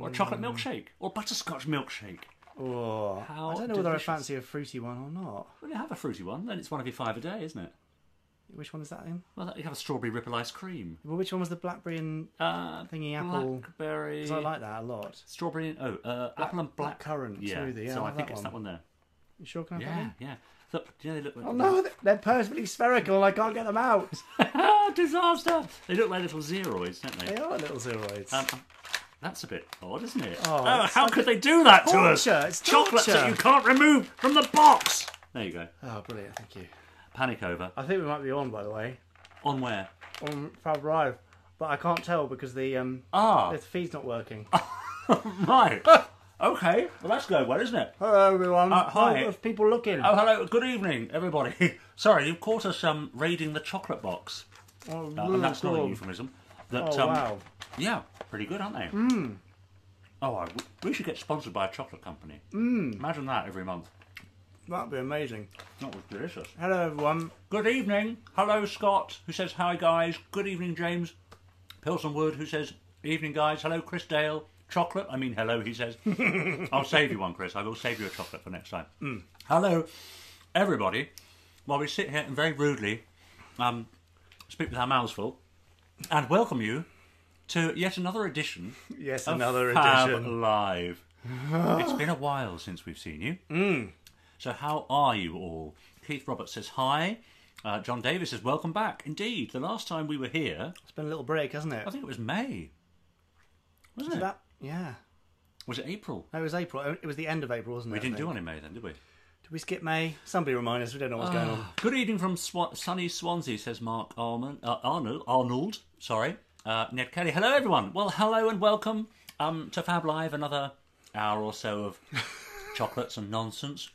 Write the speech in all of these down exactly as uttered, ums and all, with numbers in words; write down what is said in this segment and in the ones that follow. or a chocolate milkshake, or butterscotch milkshake. Oh, how I don't know delicious. Whether I fancy a fruity one or not. Well, you have a fruity one, then it's one of your five a day, isn't it? Which one is that in? Well, you have a strawberry ripple ice cream. Well, which one was the blackberry and uh, thingy apple? Blackberry. Because I like that a lot. Strawberry and, oh, uh, black, apple and black currant. Yeah, smoothie. Yeah, so I, I think that it's one. That one there. You sure can I have yeah, that one? Yeah, so, yeah. They look like oh no, that. They're perfectly spherical and I can't get them out. Disaster! They look like little Zeroids, don't they? They are little Zeroids. Um, That's a bit odd, isn't it? Oh, oh how like could they do that torture. To us? It's chocolate torture. That you can't remove from the box. There you go. Oh, brilliant! Thank you. Panic over. I think we might be on, by the way. On where? On Fab Live, but I can't tell because the um ah the feed's not working. Right. Okay. Well, that's going well, isn't it? Hello, everyone. Uh, hi. Oh, people looking. Oh, hello. Good evening, everybody. Sorry, you've caught us um raiding the chocolate box. Oh, uh, really and that's cool. Not a euphemism. That, oh, um, wow. Yeah, pretty good, aren't they? Mm. Oh, I w we should get sponsored by a chocolate company. Mm. Imagine that every month. That'd be amazing. That was delicious. Hello, everyone. Good evening. Hello, Scott, who says, hi, guys. Good evening, James. Pilson Wood, who says, evening, guys. Hello, Chris Dale. Chocolate? I mean, hello, he says. I'll save you one, Chris. I will save you a chocolate for next time. Mm. Hello, everybody. While we sit here and very rudely um, speak with our mouths full, and welcome you to yet another edition yes, of another Fab edition. Live. It's been a while since we've seen you. Mm. So how are you all? Keith Roberts says hi. Uh, John Davis says welcome back. Indeed, the last time we were here... It's been a little break, hasn't it? I think it was May. Wasn't was it? That, yeah. Was it April? No, it was April. It was the end of April, wasn't it? We didn't do one in May then, did we? Did we skip May? Somebody remind us. We don't know what's uh, going on. Good evening from Sw sunny Swansea, says Mark Arman, uh, Arnold. Arnold, sorry. Uh, Ned Kelly. Hello, everyone. Well, hello and welcome um, to Fab Live. Another hour or so of chocolates and nonsense.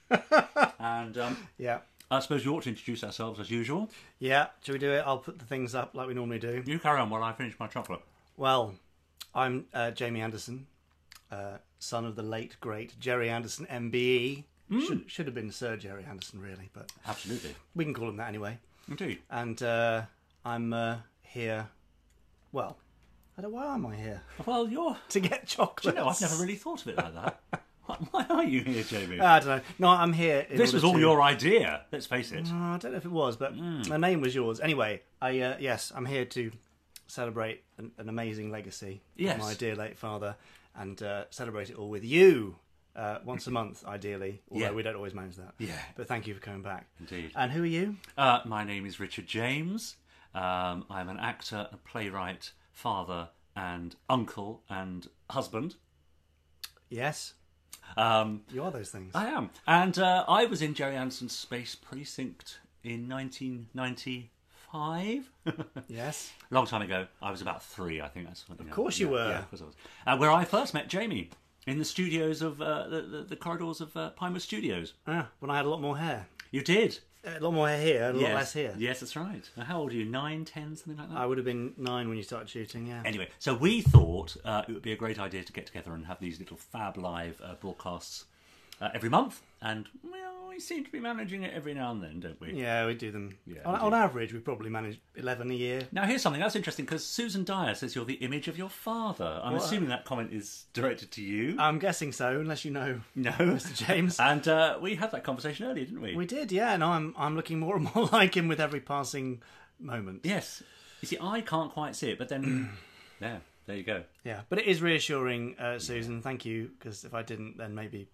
And um, yeah, I suppose we ought to introduce ourselves as usual. Yeah. Shall we do it? I'll put the things up like we normally do. You carry on while I finish my chocolate. Well, I'm uh, Jamie Anderson, uh, son of the late, great Gerry Anderson, M B E. Mm. Should, should have been Sir Gerry Anderson, really, but absolutely, we can call him that anyway. Indeed. And uh, I'm uh, here. Well, I don't. Why am I here? Well, you're to get chocolate. You know, I've never really thought of it like that. Why are you here, Jamie? I don't know. No, I'm here. In this was all to... your idea. Let's face it. Uh, I don't know if it was, but mm. my name was yours anyway. I uh, yes, I'm here to celebrate an, an amazing legacy. Yes, of my dear late father, and uh, celebrate it all with you. Uh, once a month, ideally, although yeah. we don't always manage that. Yeah. But thank you for coming back. Indeed. And who are you? Uh, my name is Richard James. Um, I'm an actor, a playwright, father and uncle and husband. Yes. Um, you are those things. I am. And uh, I was in Gerry Anderson's Space Precinct in nineteen ninety-five. Yes. Long time ago. I was about three, I think. That's something. Of course I, you yeah, were. Yeah, of course I was. Uh, where I first met Jamie. In the studios of, uh, the, the, the corridors of uh, Pinewood Studios. Ah, when I had a lot more hair. You did? A lot more hair here, and a yes. lot less here. Yes, that's right. Now, how old are you? Nine, ten, something like that? I would have been nine when you started shooting, yeah. Anyway, so we thought uh, it would be a great idea to get together and have these little Fab Live uh, broadcasts uh, every month. And, well, we seem to be managing it every now and then, don't we? Yeah, we do them. Yeah, on, we do. On average, we probably manage eleven a year. Now, here's something that's interesting, because Susan Dyer says you're the image of your father. I'm what? Assuming that comment is directed to you. I'm guessing so, unless you know no. Mister James. And uh, we had that conversation earlier, didn't we? We did, yeah, and I'm, I'm looking more and more like him with every passing moment. Yes. You see, I can't quite see it, but then... yeah, there you go. Yeah, but it is reassuring, uh, Susan, yeah. Thank you, because if I didn't, then maybe...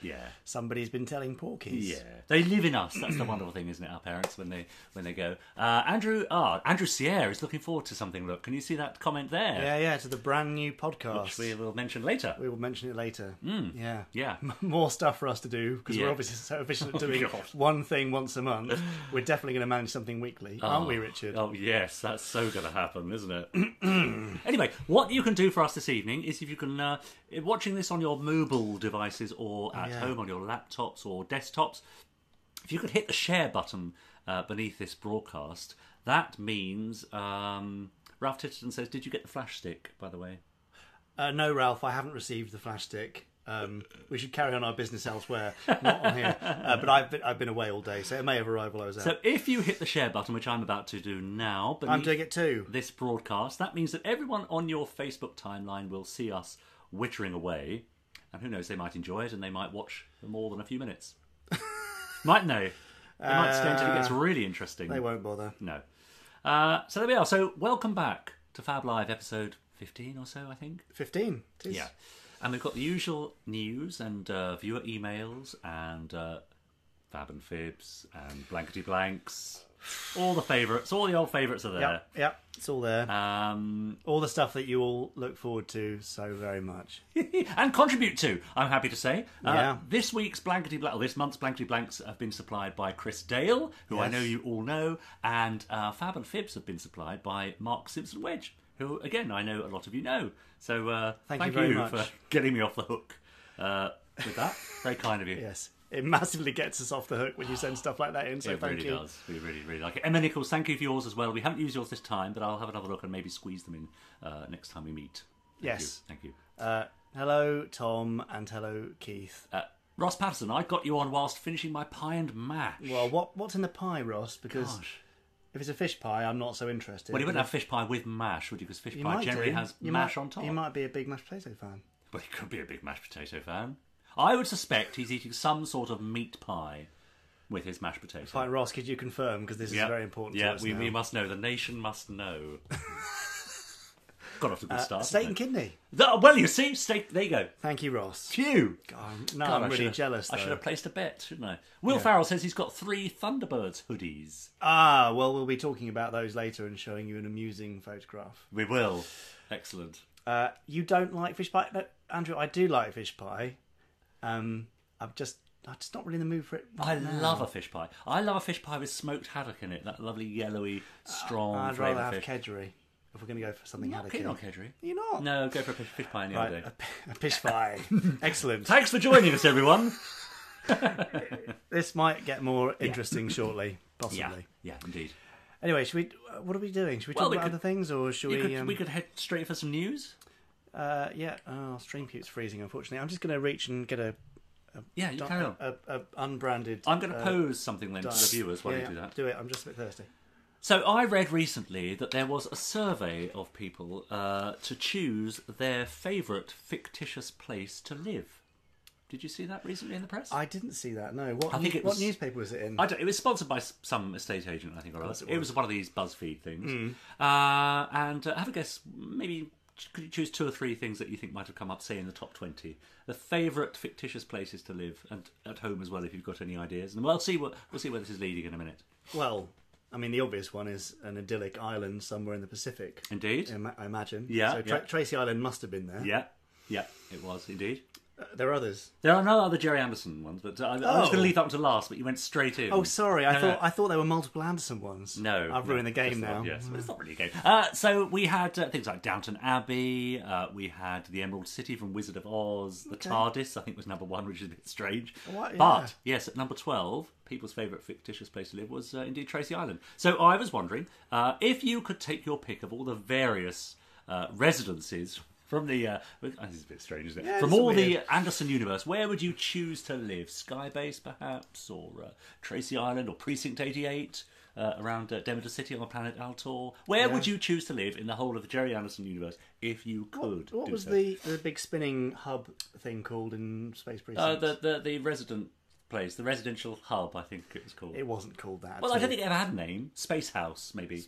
Yeah, somebody's been telling porkies. Yeah, they live in us. That's the wonderful thing, isn't it? Our parents when they when they go. Uh, Andrew, ah, Andrew Sierra is looking forward to something. Look, can you see that comment there? Yeah, yeah, to the brand new podcast, which we will mention later. We will mention it later. Mm. Yeah, yeah, more stuff for us to do because yeah. we're obviously so efficient at doing oh, one thing once a month. We're definitely going to manage something weekly, oh. aren't we, Richard? Oh yes, that's so going to happen, isn't it? Anyway, what you can do for us this evening is if you can uh, watching this on your mobile devices or at yeah. home on your laptops or desktops, if you could hit the share button uh, beneath this broadcast, that means um, Ralph Titterton says, did you get the flash stick, by the way? Uh, no, Ralph, I haven't received the flash stick. Um, we should carry on our business elsewhere, not on here. Uh, but I've been, I've been away all day, so it may have arrived while I was out. So if you hit the share button, which I'm about to do now, I'm doing it too. This broadcast, that means that everyone on your Facebook timeline will see us wittering away. And who knows, they might enjoy it and they might watch for more than a few minutes. Mightn't they? They uh, might stay until it gets really interesting. They won't bother. No. Uh, so there we are. So welcome back to Fab Live episode fifteen or so, I think. fifteen. It is. Yeah. And we've got the usual news and uh, viewer emails and uh, Fab and Fibs and Blankety Blanks. All the favourites. All the old favourites are there. Yep, yep, it's all there. Um, all the stuff that you all look forward to so very much. And contribute to, I'm happy to say. Uh, yeah. This week's Blankety Blanks, this month's Blankety Blanks have been supplied by Chris Dale, who yes. I know you all know, and uh, Fab and Fibs have been supplied by Mark Simpson Wedge, who, again, I know a lot of you know. So uh, thank, thank you, very you much. for getting me off the hook uh, with that. Very kind of you. Yes. It massively gets us off the hook when you send stuff like that in, so it thank really you. does. We really, really like it. Emma Nichols, thank you for yours as well. We haven't used yours this time, but I'll have another look and maybe squeeze them in uh, next time we meet. Thank yes. You. Thank you. Uh, hello, Tom, and hello, Keith. Uh, Ross Patterson, I got you on whilst finishing my pie and mash. Well, what what's in the pie, Ross? Because Gosh. if it's a fish pie, I'm not so interested. Well, you wouldn't have fish pie with mash, would you? Because fish you pie generally do. has you mash might, on top. You might be a big mashed potato fan. Well, you could be a big mashed potato fan. I would suspect he's eating some sort of meat pie with his mashed potato. Fine, Ross, could you confirm? Because this yep. is very important yep. to us Yeah, we, we must know. The nation must know. Got off to a good uh, start. Steak and kidney. The, well, you see, steak, there you go. Thank you, Ross. Phew. God, no, God, I'm really jealous, though. I should have placed a bet, shouldn't I? Will yeah. Farrell says he's got three Thunderbirds hoodies. Ah, well, we'll be talking about those later and showing you an amusing photograph. We will. Excellent. Uh, you don't like fish pie? No, Andrew, I do like fish pie. Um, I'm just, I'm just not really in the mood for it. I now. love a fish pie. I love a fish pie with smoked haddock in it. That lovely yellowy, strong. Uh, I'd rather have fish. kedgeree if we're going to go for something haddock. You're not kedgeree. You're not. No, go for a fish, fish pie any right, other day. A, a fish pie. Excellent. Thanks for joining us, everyone. This might get more interesting yeah. shortly, possibly. Yeah. yeah, indeed. Anyway, should we? What are we doing? Should we well, talk we about could, other things, or should we? Could, um, we could head straight for some news. Uh, yeah, our oh, stream keeps freezing, unfortunately. I'm just going to reach and get a, a yeah, you carry on. A, a, a unbranded. I'm going to uh, pose something then dust. to the viewers while yeah, you do that. Do it. I'm just a bit thirsty. So I read recently that there was a survey of people uh, to choose their favourite fictitious place to live. Did you see that recently in the press? I didn't see that. No. What? I think it was, what newspaper was it in? I don't, it was sponsored by some estate agent, I think, or else. It, it was one of these BuzzFeed things. Mm. Uh, and uh, have a guess, maybe. Could you choose two or three things that you think might have come up, say, in the top twenty? The favourite fictitious places to live, and at home as well, if you've got any ideas. And we'll see what we'll see where this is leading in a minute. Well, I mean, the obvious one is an idyllic island somewhere in the Pacific. Indeed, I imagine. Yeah. So Tra yeah. Tracy Island must have been there. Yeah, yeah, it was indeed. Uh, there are others. There are no other Gerry Anderson ones, but I, oh. I was going to leave that up to last. But you went straight in. Oh, sorry. I no, thought no. I thought there were multiple Anderson ones. No, I've ruined no, the game now. Not, yes, mm. but it's not really a game. Uh, so we had uh, things like Downton Abbey. Uh, we had the Emerald City from Wizard of Oz. The okay. TARDIS, I think, was number one, which is a bit strange. What? Yeah. But yes, at number twelve, people's favourite fictitious place to live was uh, indeed Tracy Island. So I was wondering uh, if you could take your pick of all the various uh, residences. From the, uh, this is a bit strange, isn't it? Yeah, From all weird. the Anderson universe, where would you choose to live? Skybase, perhaps, or uh, Tracy Island, or Precinct eighty-eight, uh, around uh, Demeter City on the planet Altor? Where yeah. would you choose to live in the whole of the Gerry Anderson universe, if you could? What, what do was so? the, the big spinning hub thing called in Space Precinct? Uh, the, the, the resident place, the residential hub, I think it was called. It wasn't called that. Well, I don't think it ever had a name. Space House, maybe.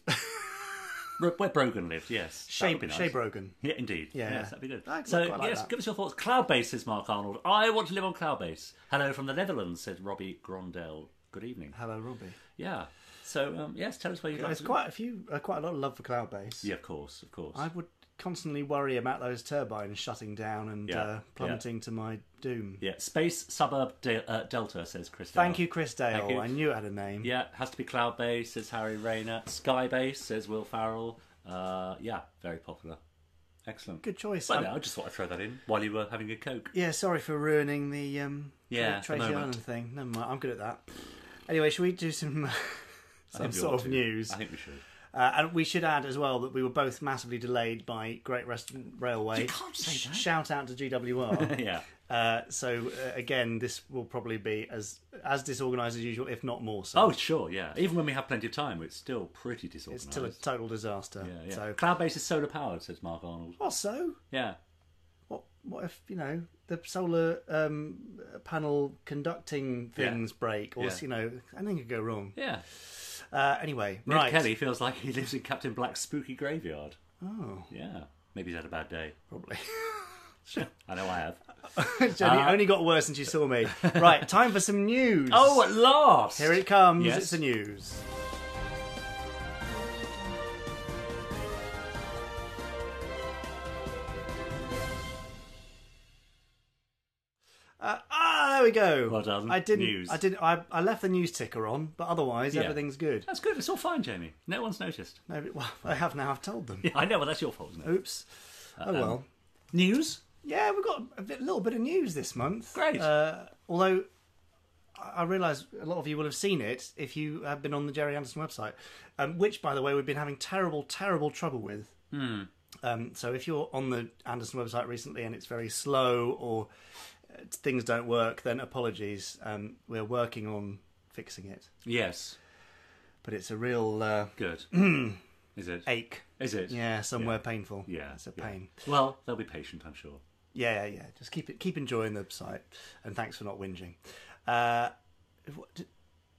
Where Brogan lived, yes. Shea, nice. Shea Brogan. Yeah, indeed. Yeah. Yes, that'd be good. I so, like yes, that. give us your thoughts. Cloudbase, says Mark Arnold. I want to live on Cloudbase. Hello from the Netherlands, said Robbie Grondel. Good evening. Hello, Robbie. Yeah. So, um, yes, tell us where you'd like to quite live. a few, uh, quite a lot of love for Cloudbase. Yeah, of course, of course. I would constantly worry about those turbines shutting down and yeah. uh, plummeting yeah. to my doom. Yeah, Space Suburb de uh, Delta, says Chris Dale. Thank you, Chris Dale. You. I knew it had a name. Yeah, has to be Cloudbase, says Harry Rayner. Skybase, says Will Farrell. Uh, yeah, very popular. Excellent. Good choice. Well, no, I just thought I'd throw that in while you were having a Coke. Yeah, sorry for ruining the um, yeah, Tracy Island thing. Never mind, I'm good at that. Anyway, should we do some, some sort of to. news? I think we should. Uh, and we should add as well that we were both massively delayed by Great Western Railway. You can't say that. Shout out to G W R. yeah. Uh, so uh, again, this will probably be as as disorganised as usual, if not more so. Oh sure, yeah. Even when we have plenty of time, it's still pretty disorganised. It's still a total disaster. Yeah, yeah. So Cloudbase is solar powered, says Mark Arnold. What so? Yeah. What what if, you know, the solar um, panel conducting things yeah. break, or yeah. you know, anything could go wrong. Yeah. Uh, anyway, Nick right. Kelly feels like he lives in Captain Black's spooky graveyard. Oh. Yeah. Maybe he's had a bad day. Probably. I know I have. Jenny uh, only got worse since you saw me. Right, time for some news. Oh, at last. Here it comes. Yes. It's the news. Uh, ah, there we go. Well done. I didn't. News. I didn't. I, I left the news ticker on, but otherwise yeah. everything's good. That's good. It's all fine, Jamie. No one's noticed. No, well, I have now. I've told them. Yeah, I know. Well, that's your fault, isn't it? Oops. Uh, oh well. Um, news? Yeah, we've got a bit, little bit of news this month. Great. Uh, although I realise a lot of you will have seen it if you have been on the Gerry Anderson website, um, which, by the way, we've been having terrible, terrible trouble with. Mm. Um, so if you're on the Anderson website recently and it's very slow or things don't work, then apologies. Um, we're working on fixing it. Yes, but it's a real uh, good. Is it ache? Is it? Yeah, somewhere yeah. painful. Yeah, it's a yeah. pain. Well, they'll be patient, I'm sure. Yeah, yeah. Just keep it. Keep enjoying the site, and thanks for not whinging. Uh, what,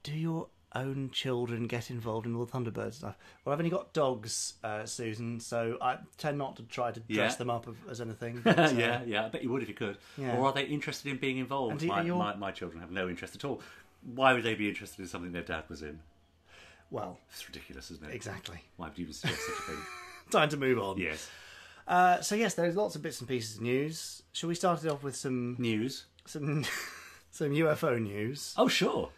do your own children get involved in all the Thunderbirds stuff? Well, I've only got dogs, uh, Susan, so I tend not to try to dress yeah. them up as anything. But, uh, yeah, yeah, I bet you would if you could. Yeah. Or are they interested in being involved? You, my, your... my, my children have no interest at all. Why would they be interested in something their dad was in? Well... It's ridiculous, isn't it? Exactly. Why would you even suggest such a thing? Time to move on. Yes. Uh, so, yes, there's lots of bits and pieces of news. Shall we start it off with some... News? Some, some U F O news. Oh, sure.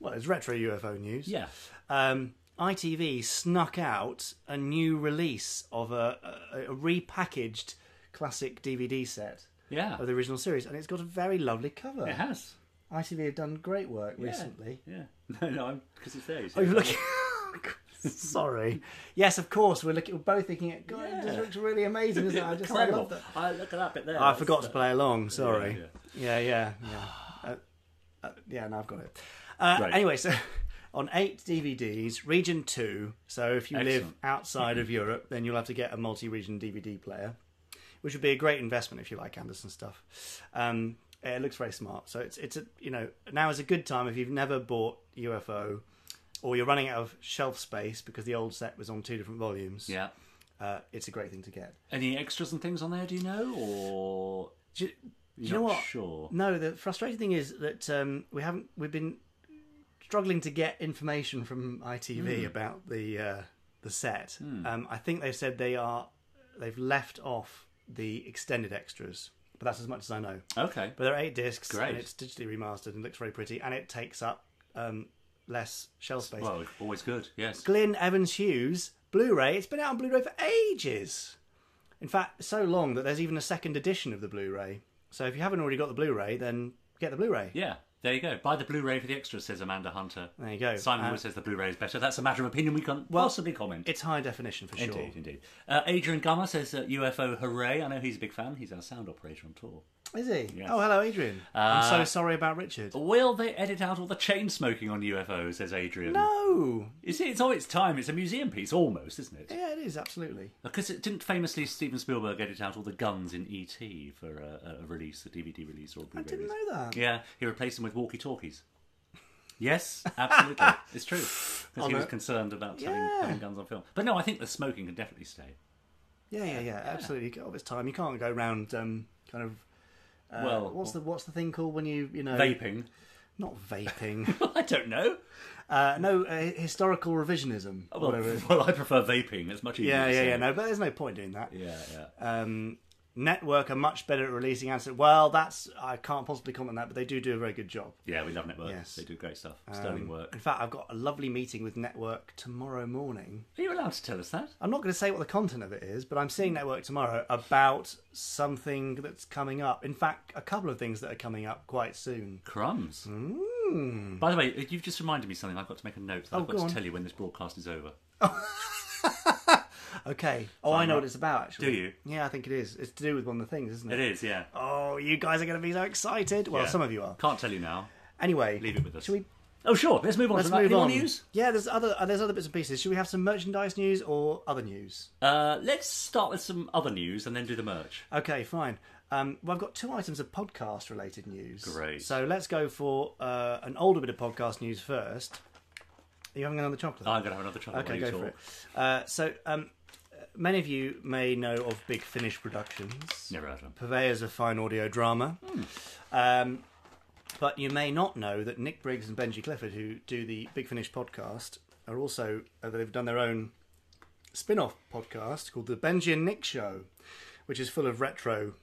Well, it's retro U F O news. Yeah. Um, I T V snuck out a new release of a, a, a repackaged classic D V D set yeah. of the original series, and it's got a very lovely cover. It has. I T V have done great work yeah. recently. Yeah. No, no, because it's there. You oh, you're looking... Sorry. Yes, of course. We're looking. We're both thinking it. God, yeah. it looks really amazing, isn't it? I just I love that. I look at that bit there. I forgot the... to play along. Sorry. Yeah, yeah, yeah. Yeah, yeah. Uh, uh, yeah now I've got it. Uh, right. Anyway, so on eight D V Ds, region two, so if you Excellent. live outside of Europe, then you'll have to get a multi-region D V D player, which would be a great investment if you like Anderson stuff. Um, it looks very smart. So it's, it's a, you know, now is a good time if you've never bought U F O or you're running out of shelf space because the old set was on two different volumes. Yeah. Uh, it's a great thing to get. Any extras and things on there, do you know? Or... Do you, do you know what? Sure. No, the frustrating thing is that um, we haven't, we've been... struggling to get information from I T V mm. about the uh, the set. Mm. Um, I think they've said they are they've left off the extended extras, but that's as much as I know. Okay, but there are eight discs, Great. and it's digitally remastered and looks very pretty, and it takes up um, less shelf space. Well, always good. Yes. Glyn Evans Hughes Blu-ray. It's been out on Blu-ray for ages. In fact, so long that there's even a second edition of the Blu-ray. So if you haven't already got the Blu-ray, then get the Blu-ray. Yeah. There you go. Buy the Blu-ray for the extras, says Amanda Hunter. There you go. Simon Wood um, says the Blu-ray is better. That's a matter of opinion. We can't well, possibly comment. It's high definition for sure. Indeed, indeed. Uh, Adrian Gummer says uh, U F O hooray. I know he's a big fan. He's our sound operator on tour. Is he? Yes. Oh, hello, Adrian. Uh, I'm so sorry about Richard. Will they edit out all the chain smoking on U F O, says Adrian. No. You see, it's all its time. It's a museum piece almost, isn't it? Yeah, it is, absolutely. Because it didn't famously Steven Spielberg edit out all the guns in E T for a, a release, a D V D release or a Blu-ray I didn't release. know that. Yeah, he replaced them with walkie-talkies. Yes, absolutely. It's true. Because he was concerned about having, yeah. having guns on film. But no, I think the smoking can definitely stay. Yeah, yeah, yeah, yeah. absolutely. Of its time. You can't go around um, kind of... Uh, well, what's the what's the thing called when you you know vaping? Not vaping. Well, I don't know. Uh, no uh, historical revisionism. Oh, well, well, I prefer vaping. It's much easier. Yeah, yeah, yeah. No, but there's no point doing that. Yeah, yeah. Um, Network are much better at releasing answers. Well, that's I can't possibly comment on that, but they do do a very good job. Yeah, we love Network. Yes, they do great stuff. Sterling um, work. In fact, I've got a lovely meeting with Network tomorrow morning. Are you allowed to tell us that? I'm not going to say what the content of it is, but I'm seeing Network tomorrow about something that's coming up. In fact, a couple of things that are coming up quite soon. Crumbs. Mm. By the way, you've just reminded me something. I've got to make a note. That oh, I've got to on. tell you when this broadcast is over. Okay. Oh, so I know what it's about, actually. Do you? Yeah, I think it is. It's to do with one of the things, isn't it? It is, yeah. Oh, you guys are going to be so excited. Well, yeah. some of you are. Can't tell you now. Anyway. Leave it with us. Should we... Oh, sure. Let's move on. Let's move on. Any more news? Yeah, there's other, uh, there's other bits and pieces. Should we have some merchandise news or other news? Uh, let's start with some other news and then do the merch. Okay, fine. Um, well, I've got two items of podcast-related news. Great. So let's go for uh, an older bit of podcast news first. Are you having another chocolate? I'm going to have another chocolate. Okay, go for it. Uh, so um, many of you may know of Big Finish Productions. Never heard of them. Purveyors of fine audio drama. Mm. Um, but you may not know that Nick Briggs and Benji Clifford, who do the Big Finish podcast, are also, uh, they've done their own spin-off podcast called The Benji and Nick Show, which is full of retro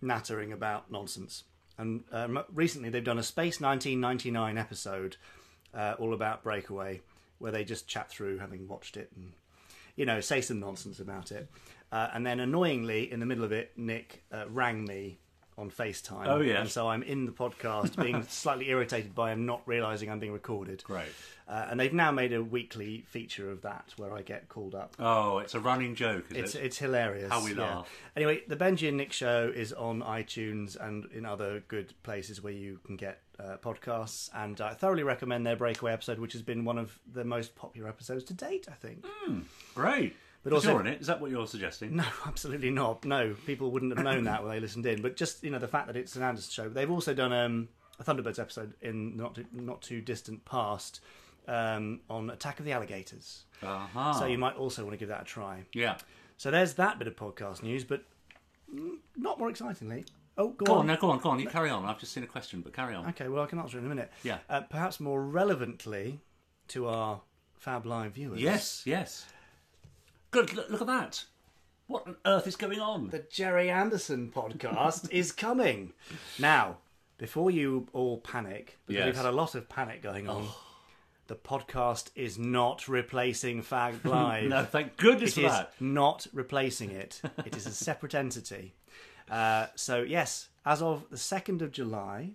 nattering about nonsense. And um, recently they've done a Space nineteen ninety-nine episode uh, all about Breakaway, where they just chat through having watched it and, you know, say some nonsense about it. Uh, and then annoyingly, in the middle of it, Nick uh, rang me on FaceTime. Oh, yeah. And so I'm in the podcast being slightly irritated by him not realising I'm being recorded. Great. Uh, and they've now made a weekly feature of that where I get called up. Oh, it's a running joke, is it's, it? It's hilarious. How we laugh. Yeah. Anyway, the Benji and Nick Show is on iTunes and in other good places where you can get uh, podcasts. And I thoroughly recommend their Breakaway episode, which has been one of the most popular episodes to date, I think. Mm, great. But also, you're in it. Is that what you're suggesting? No, absolutely not. No, people wouldn't have known that when they listened in. But just, you know, the fact that it's an Anderson show. They've also done um, a Thunderbirds episode in not too, not too distant past um, on Attack of the Alligators. Uh-huh. So you might also want to give that a try. Yeah. So there's that bit of podcast news, but not more excitingly. Oh, go, go on. on. No, go on, go on. You carry on. I've just seen a question, but carry on. Okay, well, I can answer it in a minute. Yeah. Uh, perhaps more relevantly to our Fab Live viewers. Yes, yes. Good, look at that. What on earth is going on? The Gerry Anderson podcast is coming. Now, before you all panic, because yes. we've had a lot of panic going on, oh. the podcast is not replacing Fab Live. No, thank goodness it for that. It is not replacing it. It is a separate entity. Uh, so, yes, as of the second of July...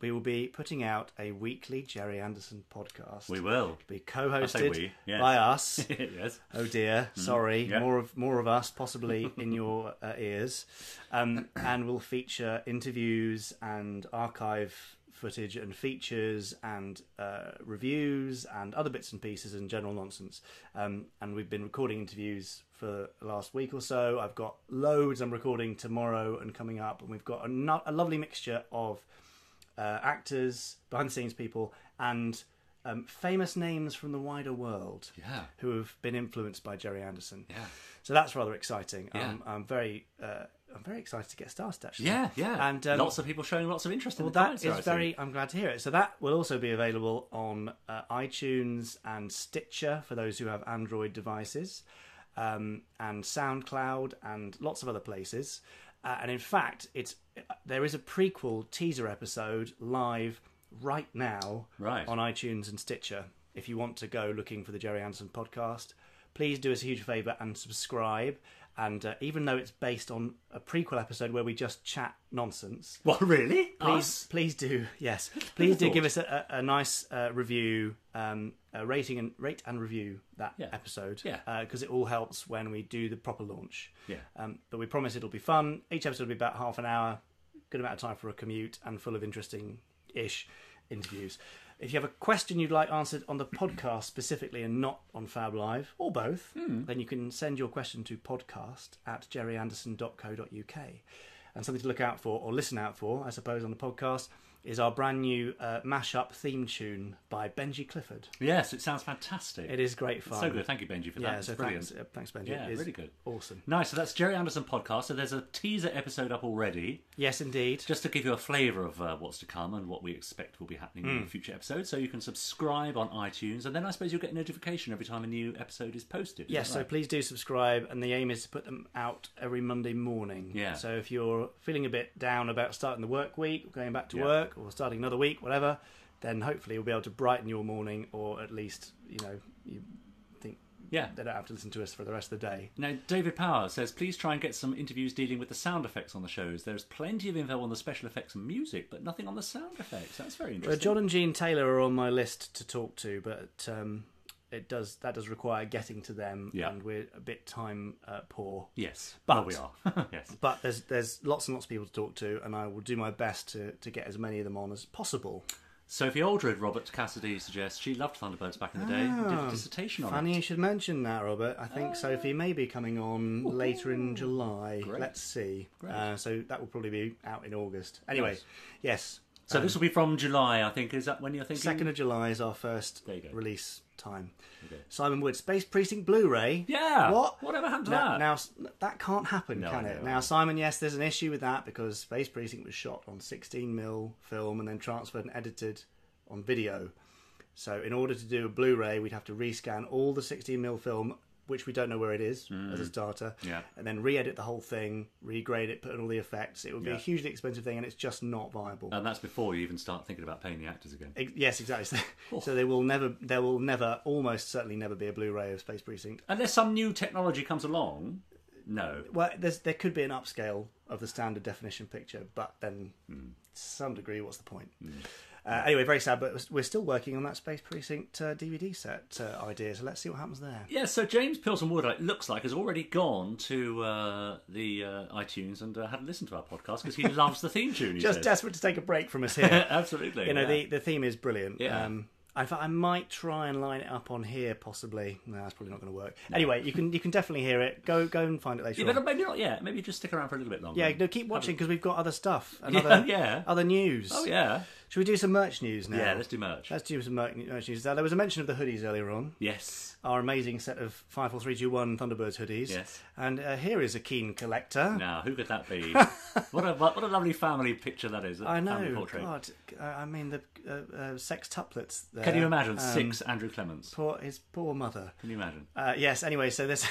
we will be putting out a weekly Gerry Anderson podcast. We will. It'll be co-hosted we, yes. by us. Yes. Oh dear, sorry. Mm, yeah. More of more of us possibly in your uh, ears. Um, and we'll feature interviews and archive footage and features and uh, reviews and other bits and pieces and general nonsense. Um, and we've been recording interviews for the last week or so. I've got loads I'm recording tomorrow and coming up. And we've got a, no a lovely mixture of Uh, actors, behind-the-scenes people, and um, famous names from the wider world yeah. who have been influenced by Gerry Anderson. Yeah. So that's rather exciting. Yeah. Um, I'm very, uh, I'm very excited to get started. Actually, yeah, yeah. And um, lots of people showing lots of interest. Well, in the that is writing. very. I'm glad to hear it. So that will also be available on uh, iTunes and Stitcher for those who have Android devices, um, and SoundCloud and lots of other places. Uh, and in fact, it's there is a prequel teaser episode live right now right. on iTunes and Stitcher. If you want to go looking for the Gerry Anderson podcast, please do us a huge favour and subscribe. And uh, even though it's based on a prequel episode where we just chat nonsense, what really? Please, us? please do yes, please do give us a, a, a nice uh, review, um, a rating and rate and review that yeah. episode, yeah, because uh, it all helps when we do the proper launch. Yeah, um, but we promise it'll be fun. Each episode will be about half an hour, good amount of time for a commute, and full of interesting-ish interviews. If you have a question you'd like answered on the podcast specifically and not on Fab Live, or both, mm. then you can send your question to podcast at gerry anderson dot co dot uk. And something to look out for, or listen out for, I suppose, on the podcast is our brand new uh, mashup theme tune by Benji Clifford. Yes, it sounds fantastic. It is great fun. It's so good. Thank you, Benji, for that. Yeah, so brilliant. Thanks, uh, thanks, Benji. Yeah, really good. Awesome. Nice. So that's Gerry Anderson Podcast. So there's a teaser episode up already. Yes, indeed. Just to give you a flavour of uh, what's to come and what we expect will be happening mm. in future episodes. So you can subscribe on iTunes, and then I suppose you'll get a notification every time a new episode is posted. Is yes, right? So please do subscribe, and the aim is to put them out every Monday morning. Yeah. So if you're feeling a bit down about starting the work week, or going back to yeah. work, or starting another week, whatever, then hopefully we'll be able to brighten your morning, or at least, you know, you think yeah. they don't have to listen to us for the rest of the day. Now, David Power says, please try and get some interviews dealing with the sound effects on the shows. There's plenty of info on the special effects and music, but nothing on the sound effects. That's very interesting. Well, John and Jean Taylor are on my list to talk to, but um, it does that does require getting to them, yeah. and we're a bit time uh, poor. Yes, but well, we are. Yes, but there's there's lots and lots of people to talk to, and I will do my best to to get as many of them on as possible. Sophie Aldred, Robert Cassidy suggests, she loved Thunderbirds back in the day oh, and did a dissertation on it. Funny you should mention that, Robert. I think uh, Sophie may be coming on ooh, later in July. Great. Let's see. Great. Uh, so that will probably be out in August. Anyway, yes. yes. So um, this will be from July, I think. Is that when you're thinking? second of July is our first release time. Okay. Simon Wood, Space Precinct Blu-ray. Yeah. What? Whatever happened to now, that? Now, that can't happen, no, can it? Now, Simon, yes, there's an issue with that because Space Precinct was shot on sixteen millimeter film and then transferred and edited on video. So in order to do a Blu-ray, we'd have to rescan all the sixteen millimeter film, which we don't know where it is mm. as a starter, yeah. and then re-edit the whole thing, regrade it, put in all the effects. It would be yeah. a hugely expensive thing, and it's just not viable. And that's before you even start thinking about paying the actors again. It, yes, exactly. So, oh. so there will never, there will never, almost certainly never be a Blu-ray of Space Precinct. Unless some new technology comes along. No. Well, there's, there could be an upscale of the standard definition picture, but then mm. to some degree, what's the point? Mm. Uh, anyway, very sad, but we're still working on that Space Precinct uh, D V D set uh, idea, so let's see what happens there. Yeah, so James Pilson-Wood, it looks like, has already gone to uh, the uh, iTunes and uh, had a listen to our podcast because he loves the theme tune. Just says. Desperate to take a break from us here. Absolutely. You know, yeah. the, the theme is brilliant. Yeah. Um, I, I might try and line it up on here, possibly. No, that's probably not going to work. No. Anyway, you can you can definitely hear it. Go go and find it later. Yeah, on. Maybe not. Yeah, maybe just stick around for a little bit longer. Yeah, no, keep watching because we've got other stuff and yeah, other yeah. other news. Oh yeah. Should we do some merch news now? Yeah, let's do merch. Let's do some merch news. There was a mention of the hoodies earlier on. Yes. Our amazing set of five four three two one Thunderbirds hoodies. Yes. And uh, here is a keen collector. Now, who could that be? What a what a lovely family picture that is. I know. Family portrait. God, I mean the uh, uh, sextuplets. There. Can you imagine? Um, Six Andrew Clements. Poor, his poor mother. Can you imagine? Uh, yes, anyway, so there's,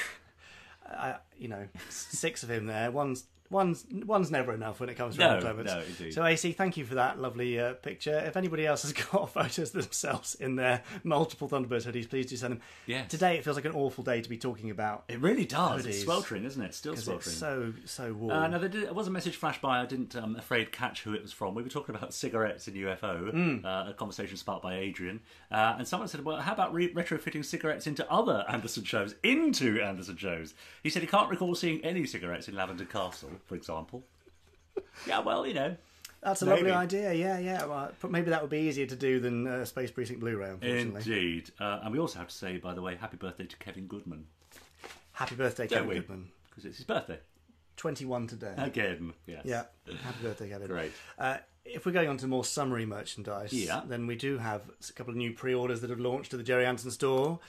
uh, you know, six of him there. One's, one's, one's never enough when it comes to no, Andrew Clements. No, indeed. So, A C, thank you for that lovely uh, picture. If anybody else has got photos themselves in their multiple Thunderbirds hoodies, please do send them. Yes. Today it feels like an awful day to be talking about It really does. Hoodies. It's sweltering, isn't it? Still sweltering. It's so, so warm. Uh, no, there, did, there was a message flashed by. I didn't, I'm um, afraid, catch who it was from. We were talking about cigarettes and U F O, mm. uh, a conversation sparked by Adrian. Uh, and someone said, well, how about re retrofitting cigarettes into other Anderson shows? Into Anderson shows? He said he can't recall seeing any cigarettes in Lavender Castle, for example. Yeah, well, you know. That's a maybe. Lovely idea, yeah, yeah. Well, maybe that would be easier to do than uh, Space Precinct Blu-ray, unfortunately. Indeed. Uh, and we also have to say, by the way, happy birthday to Kevin Goodman. Happy birthday, Don't Kevin we? Goodman. Because it's his birthday. twenty-one today. Again, yes. Yeah, happy birthday, Kevin. Great. Uh, if we're going on to more summary merchandise, yeah. then we do have a couple of new pre-orders that have launched to the Gerry Anderson store.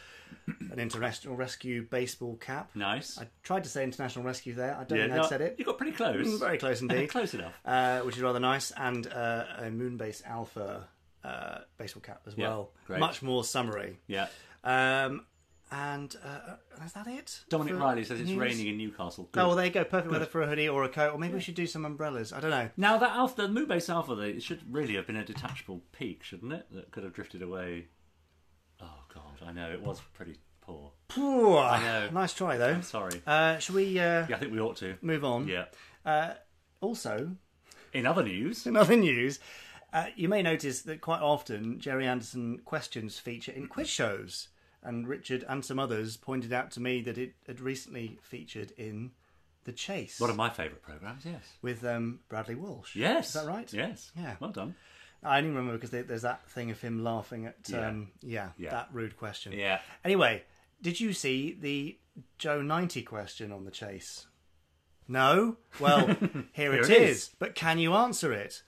An International Rescue baseball cap. Nice. I tried to say International Rescue there. I don't yeah, think no, I said it. You got pretty close. Very close indeed. Close enough. Uh, which is rather nice. And uh, a Moonbase Alpha uh, baseball cap as yeah, well. Great. Much more summary. Yeah. Um, and uh, is that it? Dominic Riley says it's news? Raining in Newcastle. Good. Oh, well, there you go. Perfect Good. Weather for a hoodie or a coat. Or maybe yeah. we should do some umbrellas. I don't know. Now, that Alpha, the Moonbase Alpha, though, it should really have been a detachable peak, shouldn't it? That could have drifted away. Oh, God, I know. It was pretty poor. Poor. I know. Nice try, though. I'm sorry. Uh, shall we... Uh, yeah, I think we ought to. Move on. Yeah. Uh, also... In other news. In other news, uh, you may notice that quite often Gerry Anderson questions feature in quiz shows. And Richard and some others pointed out to me that it had recently featured in The Chase. One of my favourite programmes, yes. With um, Bradley Walsh. Yes. Is that right? Yes. Yeah. Well done. I only remember because there's that thing of him laughing at yeah. Um, yeah, yeah, that rude question. Yeah. Anyway, did you see the Joe ninety question on The Chase? No? Well, here, here it, it is. is. But can you answer it?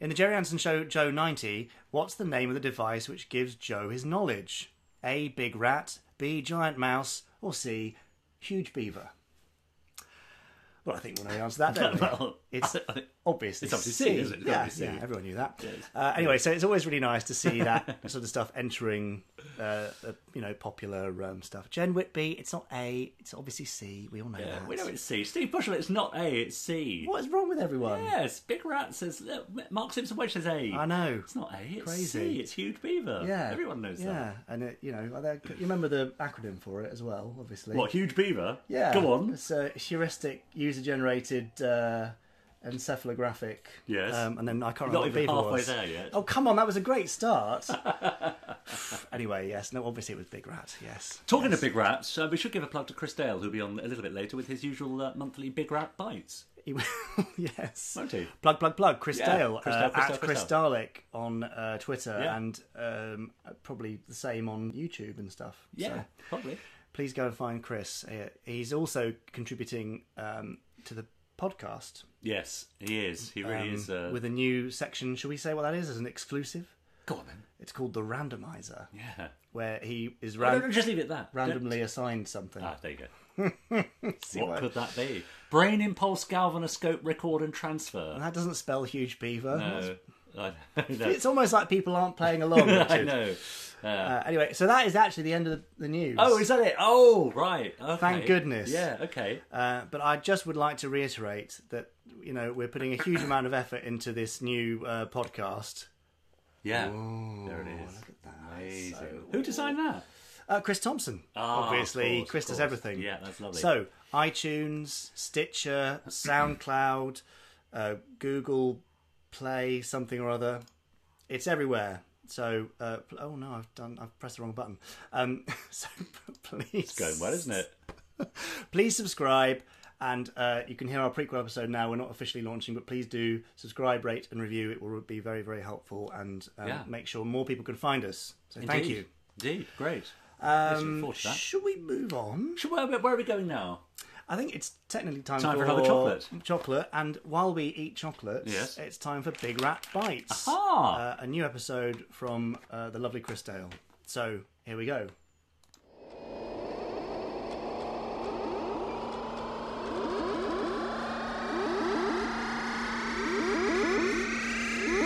In the Gerry Anderson show Joe ninety, what's the name of the device which gives Joe his knowledge? A, big rat, B, giant mouse, or C, huge beaver? Well, I think we'll know the answer to that, don't we? Well, it's obviously It's obviously C, isn't it? Yeah, yeah, everyone knew that. Yes. Uh, anyway, so it's always really nice to see that sort of stuff entering, uh, uh, you know, popular um, stuff. Jen Whitby, it's not A, it's obviously C. We all know yeah, that. We know it's C. Steve Bushell, it's not A, it's C. What is wrong with everyone? Yes, Big Rat says, look, Mark Simpson Wedge says A. I know. It's not A, it's Crazy. C. It's Huge Beaver. Yeah. Everyone knows yeah. that. Yeah, and, it, you know, you remember the acronym for it as well, obviously. What, Huge Beaver? Yeah. Go on. It's a heuristic user generated uh, encephalographic. Yes. Um, and then I can't remember what Beaver was. Not even halfway there yet. Oh, come on, that was a great start. Anyway, yes, no, obviously it was Big Rat, yes. Talking yes. of Big Rats, uh, we should give a plug to Chris Dale, who'll be on a little bit later with his usual uh, monthly Big Rat Bites. He, yes. Motive. Plug, plug, plug. Chris yeah. Dale, Chris Dale, uh, Chris Dale, at Chris Dale. Dalek on uh, Twitter yeah. and um, probably the same on YouTube and stuff. Yeah, so probably. Please go and find Chris. He's also contributing um, to the podcast. Yes, he is. He really um, is. Uh... With a new section. Shall we say what that is as an exclusive? Go on, then. It's called The Randomizer. Yeah. Where he is ran- oh, no, no, just leave it at that. randomly Don't... assigned something. Ah, there you go. See what where. could that be? Brain impulse galvanoscope record and transfer. And that doesn't spell huge beaver. No. I know. It's almost like people aren't playing along. I know. Uh, uh, anyway, so that is actually the end of the news. Oh, is that it? Oh, right. Okay. Thank goodness. Yeah, okay. Uh, but I just would like to reiterate that, you know, we're putting a huge amount of effort into this new uh, podcast. Yeah. Ooh, there it is. Look at that. Amazing. So, who designed that? Uh, Chris Thompson, oh, obviously. Of course, Chris of does everything. Yeah, that's lovely. So, iTunes, Stitcher, SoundCloud, uh, Google Play, something or other. It's everywhere. So, uh, oh no, I've done. I've pressed the wrong button. Um, so, please. It's going well, isn't it? Please subscribe. And uh, you can hear our prequel episode now. We're not officially launching, but please do subscribe, rate, and review. It will be very, very helpful, and um, yeah. make sure more people can find us. So, Indeed. thank you. Indeed. Great. Um, should we move on? Should, where, where are we going now? I think it's technically time, time for, for another chocolate. Chocolate, and while we eat chocolates, yes. it's time for Big Rat Bites. Aha! Uh, a new episode from uh, the lovely Chris Dale. So here we go.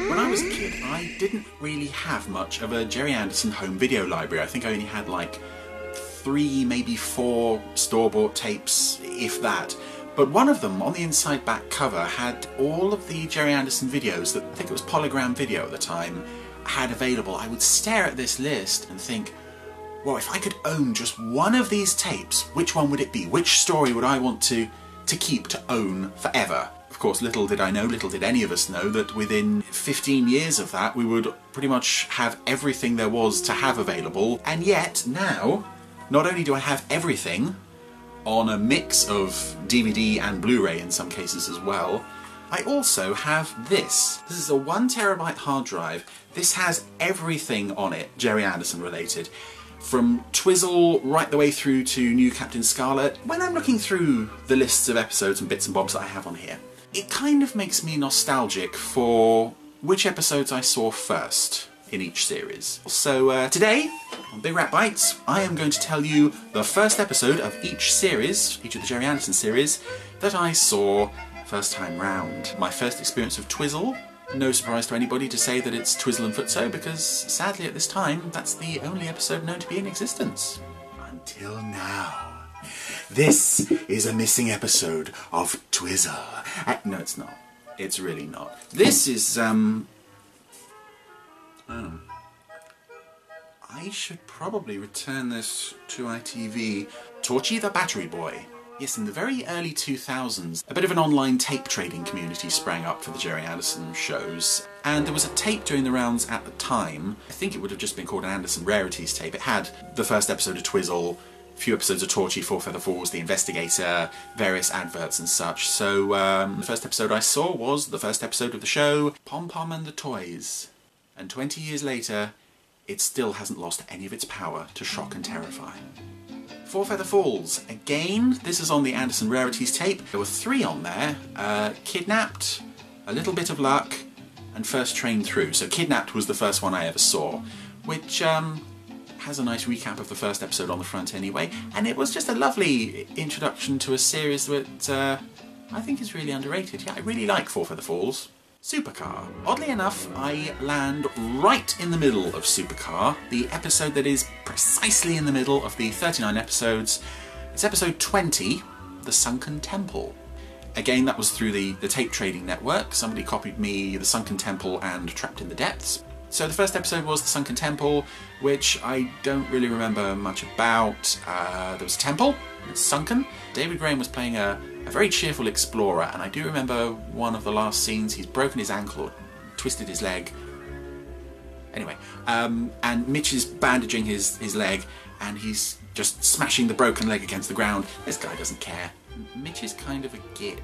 When I was a kid, I didn't really have much of a Gerry Anderson home video library. I think I only had like three, maybe four store-bought tapes, if that. But one of them, on the inside back cover, had all of the Gerry Anderson videos that, I think it was Polygram Video at the time, had available. I would stare at this list and think, well, if I could own just one of these tapes, which one would it be? Which story would I want to, to keep, to own forever? Of course, little did I know, little did any of us know, that within fifteen years of that we would pretty much have everything there was to have available. And yet, now, not only do I have everything on a mix of D V D and Blu-ray in some cases as well, I also have this. This is a one terabyte hard drive. This has everything on it, Gerry Anderson related. From Twizzle right the way through to New Captain Scarlet. When I'm looking through the lists of episodes and bits and bobs that I have on here, it kind of makes me nostalgic for which episodes I saw first in each series. So uh, today, on Big Rat Bites, I am going to tell you the first episode of each series, each of the Gerry Anderson series, that I saw first time round. My first experience of Twizzle. No surprise to anybody to say that it's Twizzle and Futso, because sadly at this time, that's the only episode known to be in existence. Until now. This is a missing episode of Twizzle. Uh, no, it's not. It's really not. This is, um... Oh. I should probably return this to I T V. Torchy the Battery Boy. Yes, in the very early two thousands, a bit of an online tape trading community sprang up for the Gerry Anderson shows. And there was a tape doing the rounds at the time. I think it would have just been called an Anderson Rarities tape. It had the first episode of Twizzle, a few episodes of Torchy, Four Feather Falls, The Investigator, various adverts and such. So um, the first episode I saw was the first episode of the show, Pom Pom and the Toys. And twenty years later, it still hasn't lost any of its power to shock and terrify. Four Feather Falls. Again, this is on the Anderson Rarities tape. There were three on there. Uh, Kidnapped, A Little Bit of Luck, and First Train Through. So Kidnapped was the first one I ever saw, which um, has a nice recap of the first episode on the front anyway. And it was just a lovely introduction to a series that uh, I think is really underrated. Yeah, I really like Four Feather Falls. Supercar. Oddly enough, I land right in the middle of Supercar, the episode that is precisely in the middle of the thirty-nine episodes. It's episode twenty, The Sunken Temple. Again, that was through the, the tape trading network. Somebody copied me The Sunken Temple and Trapped in the Depths. So the first episode was The Sunken Temple, which I don't really remember much about. Uh, there was a temple, it's sunken. David Graham was playing a A very cheerful explorer, and I do remember one of the last scenes, he's broken his ankle or twisted his leg. Anyway, um, and Mitch is bandaging his, his leg, and he's just smashing the broken leg against the ground. This guy doesn't care. Mitch is kind of a git.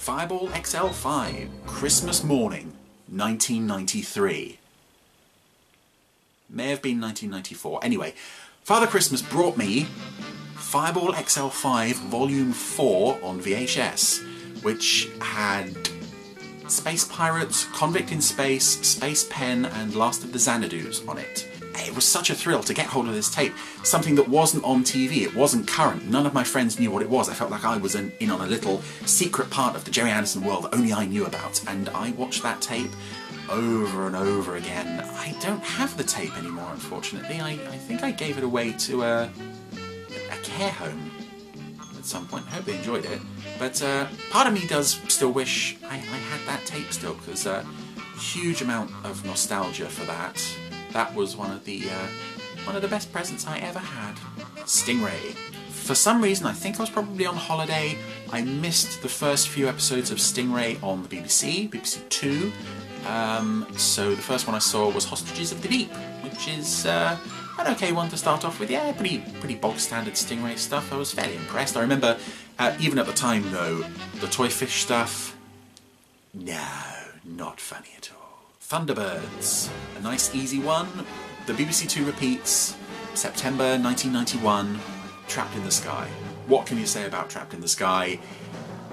Fireball X L five, Christmas morning, nineteen ninety-three. May have been nineteen ninety-four. Anyway, Father Christmas brought me Fireball X L five Volume four on V H S, which had Space Pirates, Convict in Space, Space Pen and Last of the Xanadus on it. It was such a thrill to get hold of this tape, something that wasn't on T V, it wasn't current, none of my friends knew what it was. I felt like I was an, in on a little secret part of the Gerry Anderson world that only I knew about, and I watched that tape over and over again. I don't have the tape anymore, unfortunately. I, I think I gave it away to a, a care home at some point. I hope they enjoyed it, but uh, part of me does still wish I, I had that tape still, because a uh, huge amount of nostalgia for that. That was one of the uh, one of the best presents I ever had. Stingray. For some reason, I think I was probably on holiday. I missed the first few episodes of Stingray on the B B C, B B C Two. Um, so the first one I saw was Hostages of the Deep, which is uh, an okay one to start off with. Yeah, pretty pretty bog standard Stingray stuff. I was fairly impressed. I remember uh, even at the time though, the toy fish stuff. No, not funny at all. Thunderbirds, a nice easy one. The B B C Two repeats, September nineteen ninety-one, Trapped in the Sky. What can you say about Trapped in the Sky?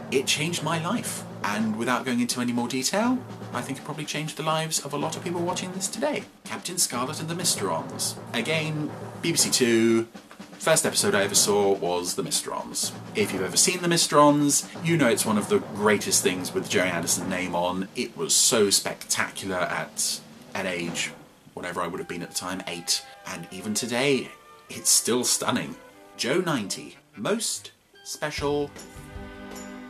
It changed my life, and without going into any more detail, I think it probably changed the lives of a lot of people watching this today. Captain Scarlet and the Mysterons. Again, B B C Two, first episode I ever saw was The Mysterons. If you've ever seen The Mysterons, you know it's one of the greatest things with the Gerry Anderson name on. It was so spectacular at an age, whatever I would have been at the time, eight. And even today, it's still stunning. Joe ninety, Most Special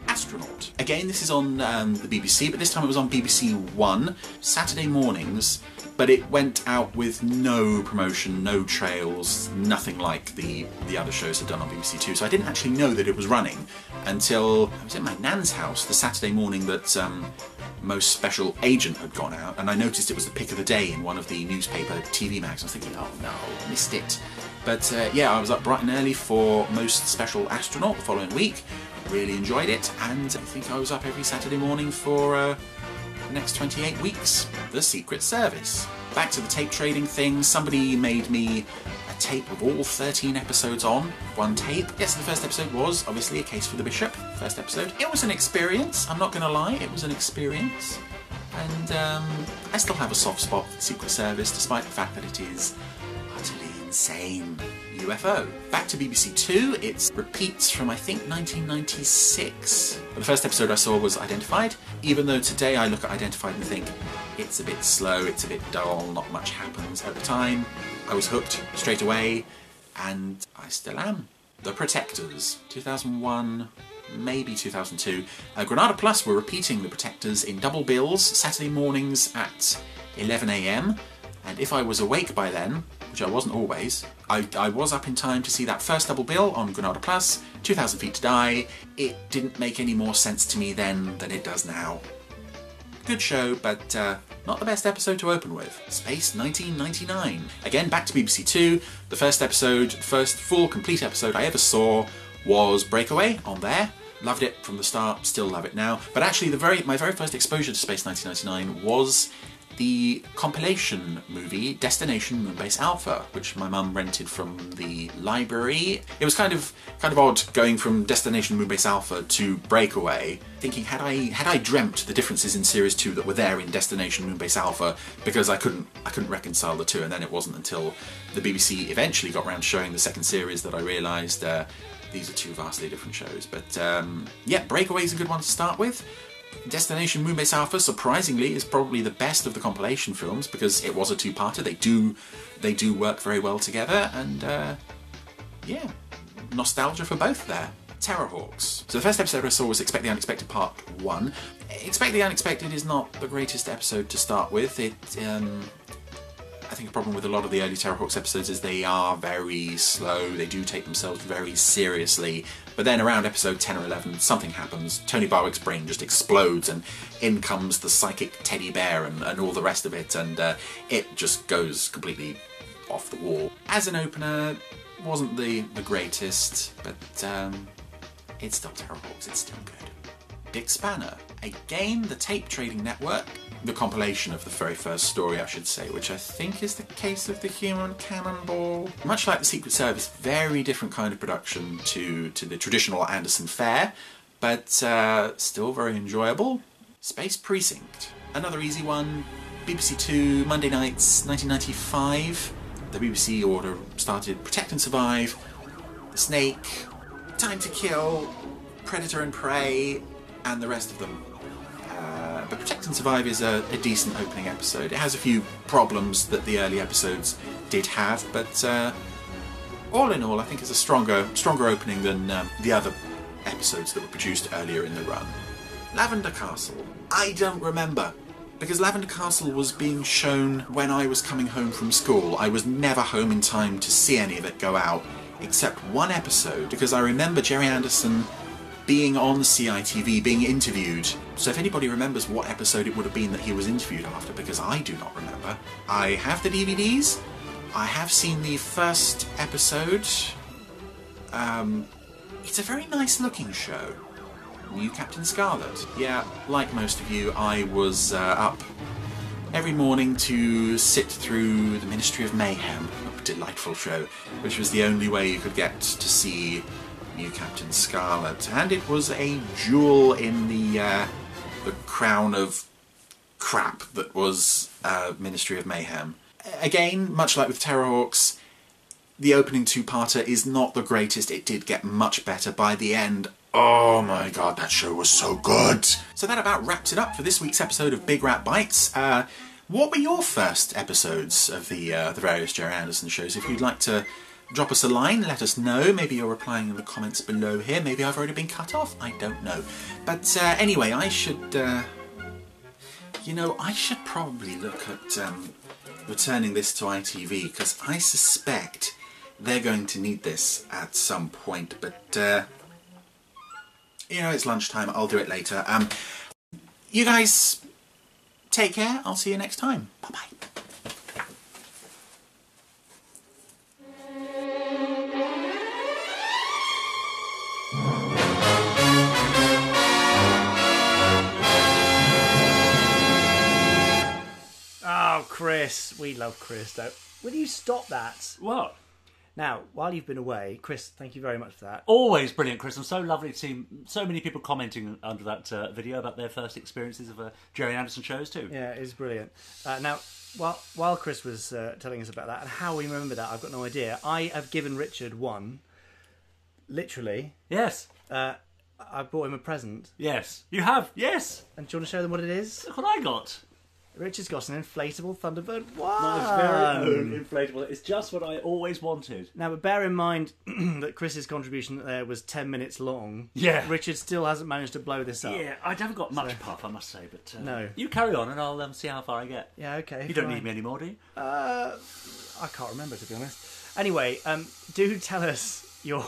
Astronaut. Again, this is on um, the B B C, but this time it was on B B C One, Saturday mornings. But it went out with no promotion, no trails, nothing like the, the other shows had done on B B C Two, so I didn't actually know that it was running until I was at my nan's house the Saturday morning that um, Most Special Agent had gone out, and I noticed it was the pick of the day in one of the newspaper T V mags. I was thinking, oh no, missed it. But uh, yeah, I was up bright and early for Most Special Astronaut the following week, really enjoyed it, and I think I was up every Saturday morning for uh, the next twenty-eight weeks. The Secret Service. Back to the tape trading thing, somebody made me a tape of all thirteen episodes on one tape. Yes, the first episode was obviously A Case for the Bishop, first episode. It was an experience, I'm not gonna lie, it was an experience. And um, I still have a soft spot for the Secret Service, despite the fact that it is utterly insane. U F O. Back to B B C Two, it's repeats from I think nineteen ninety-six. The first episode I saw was Identified, even though today I look at Identified and think it's a bit slow, it's a bit dull, not much happens. At the time, I was hooked straight away, and I still am. The Protectors, two thousand one, maybe two thousand two. Uh, Granada Plus were repeating The Protectors in double bills, Saturday mornings at eleven A M, and if I was awake by then, which I wasn't always, I, I was up in time to see that first double bill on Granada Plus, two thousand Feet to Die. It didn't make any more sense to me then than it does now. Good show, but uh, not the best episode to open with. Space nineteen ninety-nine. Again, back to B B C Two. The first episode, first full complete episode I ever saw was Breakaway on there. Loved it from the start, still love it now. But actually the very my very first exposure to Space nineteen ninety-nine was the compilation movie Destination Moonbase Alpha, which my mum rented from the library. It was kind of kind of odd going from Destination Moonbase Alpha to Breakaway, thinking had I had I dreamt the differences in series two that were there in Destination Moonbase Alpha, because I couldn't I couldn't reconcile the two, and then it wasn't until the B B C eventually got around showing the second series that I realised uh, these are two vastly different shows. But um, yeah, Breakaway's a good one to start with. Destination Moonbase Alpha, surprisingly, is probably the best of the compilation films because it was a two-parter. They do, they do work very well together, and uh, yeah, nostalgia for both there. Terrahawks. So the first episode I saw was Expect the Unexpected Part One. Expect the Unexpected is not the greatest episode to start with. It, um, I think, a problem with a lot of the early Terrahawks episodes is they are very slow. They do take themselves very seriously. But then around episode ten or eleven, something happens, Tony Barwick's brain just explodes and in comes the psychic teddy bear and, and all the rest of it, and uh, it just goes completely off the wall. As an opener, wasn't the, the greatest, but um, it's still Terrahawks, it's still good. Dick Spanner, again the Tape Trading Network, the compilation of the very first story I should say, which I think is the case of the human cannonball. Much like the Secret Service, very different kind of production to, to the traditional Anderson fare, but uh, still very enjoyable. Space Precinct, another easy one. B B C Two, Monday nights, nineteen ninety-five. The B B C order started Protect and Survive, The Snake, Time to Kill, Predator and Prey, and the rest of them. Uh, but Protect and Survive is a, a decent opening episode. It has a few problems that the early episodes did have, but uh, all in all I think it's a stronger, stronger opening than um, the other episodes that were produced earlier in the run. Lavender Castle. I don't remember, because Lavender Castle was being shown when I was coming home from school. I was never home in time to see any of it go out, except one episode, because I remember Gerry Anderson being on C I T V, being interviewed. So if anybody remembers what episode it would have been that he was interviewed after, because I do not remember. I have the D V Ds, I have seen the first episode. Um, it's a very nice looking show. New Captain Scarlet. Yeah, like most of you, I was uh, up every morning to sit through the Ministry of Mayhem, a delightful show, which was the only way you could get to see New Captain Scarlet, and it was a jewel in the uh, the crown of crap that was uh, Ministry of Mayhem. Again, much like with Terrahawks, the opening two-parter is not the greatest. It did get much better by the end. Oh my god, that show was so good! So that about wraps it up for this week's episode of Big Rat Bites. Uh, what were your first episodes of the uh, the various Gerry Anderson shows? If you'd like to drop us a line, let us know. Maybe you're replying in the comments below here. Maybe I've already been cut off, I don't know. But uh, anyway, I should, uh, you know, I should probably look at um, returning this to I T V, because I suspect they're going to need this at some point, but uh, you know, it's lunchtime, I'll do it later. Um, you guys, take care, I'll see you next time. Bye-bye. Oh, Chris, we love Chris, though. Will you stop that? What? Now, while you've been away, Chris, thank you very much for that. Always brilliant, Chris. I'm so lovely to see so many people commenting under that uh, video about their first experiences of uh, Gerry Anderson shows too. Yeah, it's brilliant. Uh, now, while, while Chris was uh, telling us about that and how we remember that, I've got no idea. I have given Richard one, literally. Yes. Uh, I bought him a present. Yes. You have? Yes. And do you want to show them what it is? Look what I got. Richard's got an inflatable Thunderbird one. My very own inflatable. It's just what I always wanted. Now, but bear in mind that Chris's contribution there was ten minutes long. Yeah. Richard still hasn't managed to blow this up. Yeah, I haven't got much so, puff, I must say, but... Uh, no. You carry on and I'll um, see how far I get. Yeah, okay. You don't I... need me anymore, do you? Uh, I can't remember, to be honest. Anyway, um, do tell us your,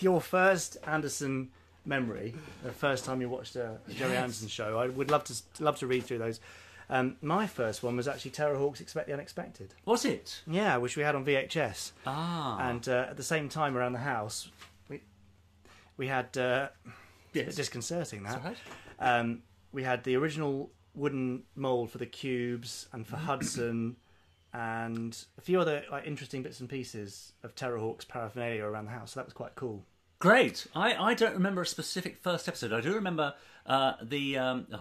your first Anderson memory, the first time you watched a, a Gerry yes. Anderson show. I would love to love to read through those. Um, my first one was actually Terrahawks Expect the Unexpected. Was it? Yeah, which we had on V H S. Ah. And uh, at the same time around the house, we we had... Uh, yes. It's disconcerting, that. That's right. Um, we had the original wooden mould for the Cubes and for Hudson and a few other like, interesting bits and pieces of Terrahawks paraphernalia around the house, so that was quite cool. Great. I, I don't remember a specific first episode. I do remember uh, the um, oh,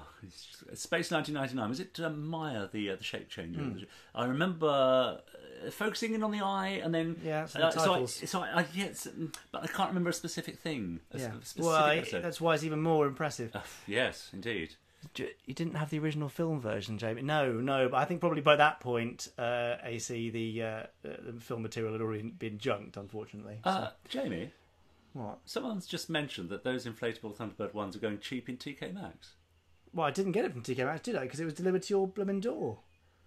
Space nineteen ninety-nine. Was it uh, Maya, the uh, the shape changer? Mm. I remember uh, focusing in on the eye and then... Yeah, uh, the titles. So, I, so I, I, yeah, it's, but I can't remember a specific thing. A yeah. specific well, I, that's why it's even more impressive. Uh, yes, indeed. You didn't have the original film version, Jamie? No, no, but I think probably by that point, uh, A C, the, uh, the film material had already been junked, unfortunately. So. Uh, Jamie? What? Someone's just mentioned that those inflatable Thunderbird ones are going cheap in T K Maxx. Well, I didn't get it from T K Maxx, did I? Because it was delivered to your blooming door.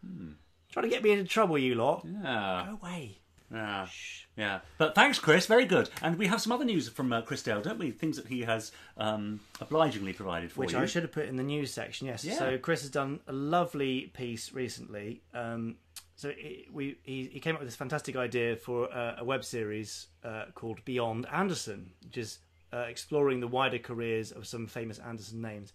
Hmm. Trying to get me into trouble, you lot. Yeah. Go away. Yeah. Shh. Yeah. But thanks, Chris. Very good. And we have some other news from uh, Chris Dale, don't we? Things that he has um, obligingly provided for Which you. Which I should have put in the news section, yes. Yeah. So Chris has done a lovely piece recently. Um, so it, we, he, he came up with this fantastic idea for uh, a web series uh, called Beyond Anderson, which is uh, uh, exploring the wider careers of some famous Anderson names.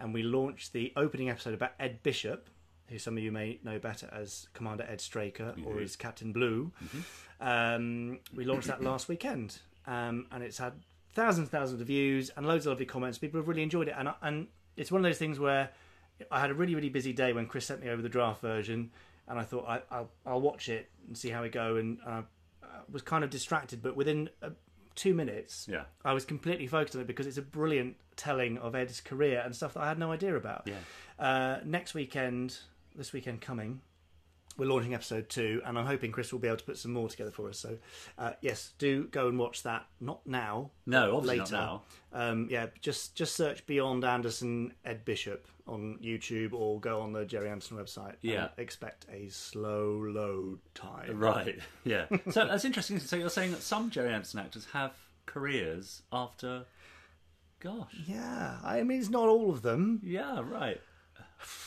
And we launched the opening episode about Ed Bishop, who some of you may know better as Commander Ed Straker, mm-hmm. or as Captain Blue. Mm-hmm. Um, we launched that last weekend, um, and it's had thousands and thousands of views and loads of lovely comments. People have really enjoyed it, and, I, and it's one of those things where I had a really, really busy day when Chris sent me over the draft version, and I thought, I, I'll, I'll watch it and see how we go, and, and I, I was kind of distracted, but within a, two minutes, yeah. I was completely focused on it because it's a brilliant telling of Ed's career and stuff that I had no idea about. Yeah. Uh, next weekend... This weekend coming, we're launching episode two, and I'm hoping Chris will be able to put some more together for us. So, uh, yes, do go and watch that. Not now. No, obviously later. Not now. Um, yeah, just just search Beyond Anderson Ed Bishop on YouTube, or go on the Gerry Anderson website. Yeah, and expect a slow load time. Right. Yeah. So that's interesting. So you're saying that some Gerry Anderson actors have careers after, gosh. Yeah. I mean, it's not all of them. Yeah. Right.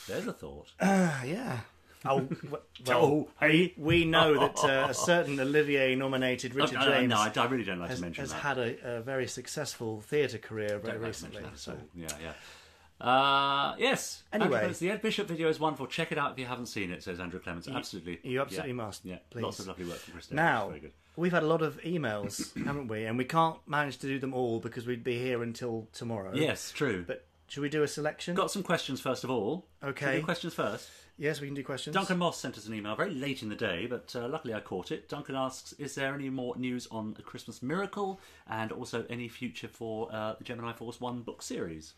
There's a thought. Uh, yeah. Oh, well, oh, hey. We know that uh, a certain Olivier-nominated Richard oh, no, James. No, I, I really don't like has, to mention has that. Has had a, a very successful theatre career very don't recently. Like so. Yeah, yeah. Uh, yes. Anyway, the Ed Bishop video is wonderful. Check it out if you haven't seen it. Says Andrew Clements. You, absolutely, you absolutely yeah. must. Yeah, please. Lots of lovely work from Chris Dale. Now, very good. We've had a lot of emails, haven't we? And we can't manage to do them all because we'd be here until tomorrow. Yes, true. But. Should we do a selection? Got some questions first of all. Okay. Can we do questions first? Yes, we can do questions. Duncan Moss sent us an email very late in the day, but uh, luckily I caught it. Duncan asks, is there any more news on A Christmas Miracle and also any future for uh, the Gemini Force One book series?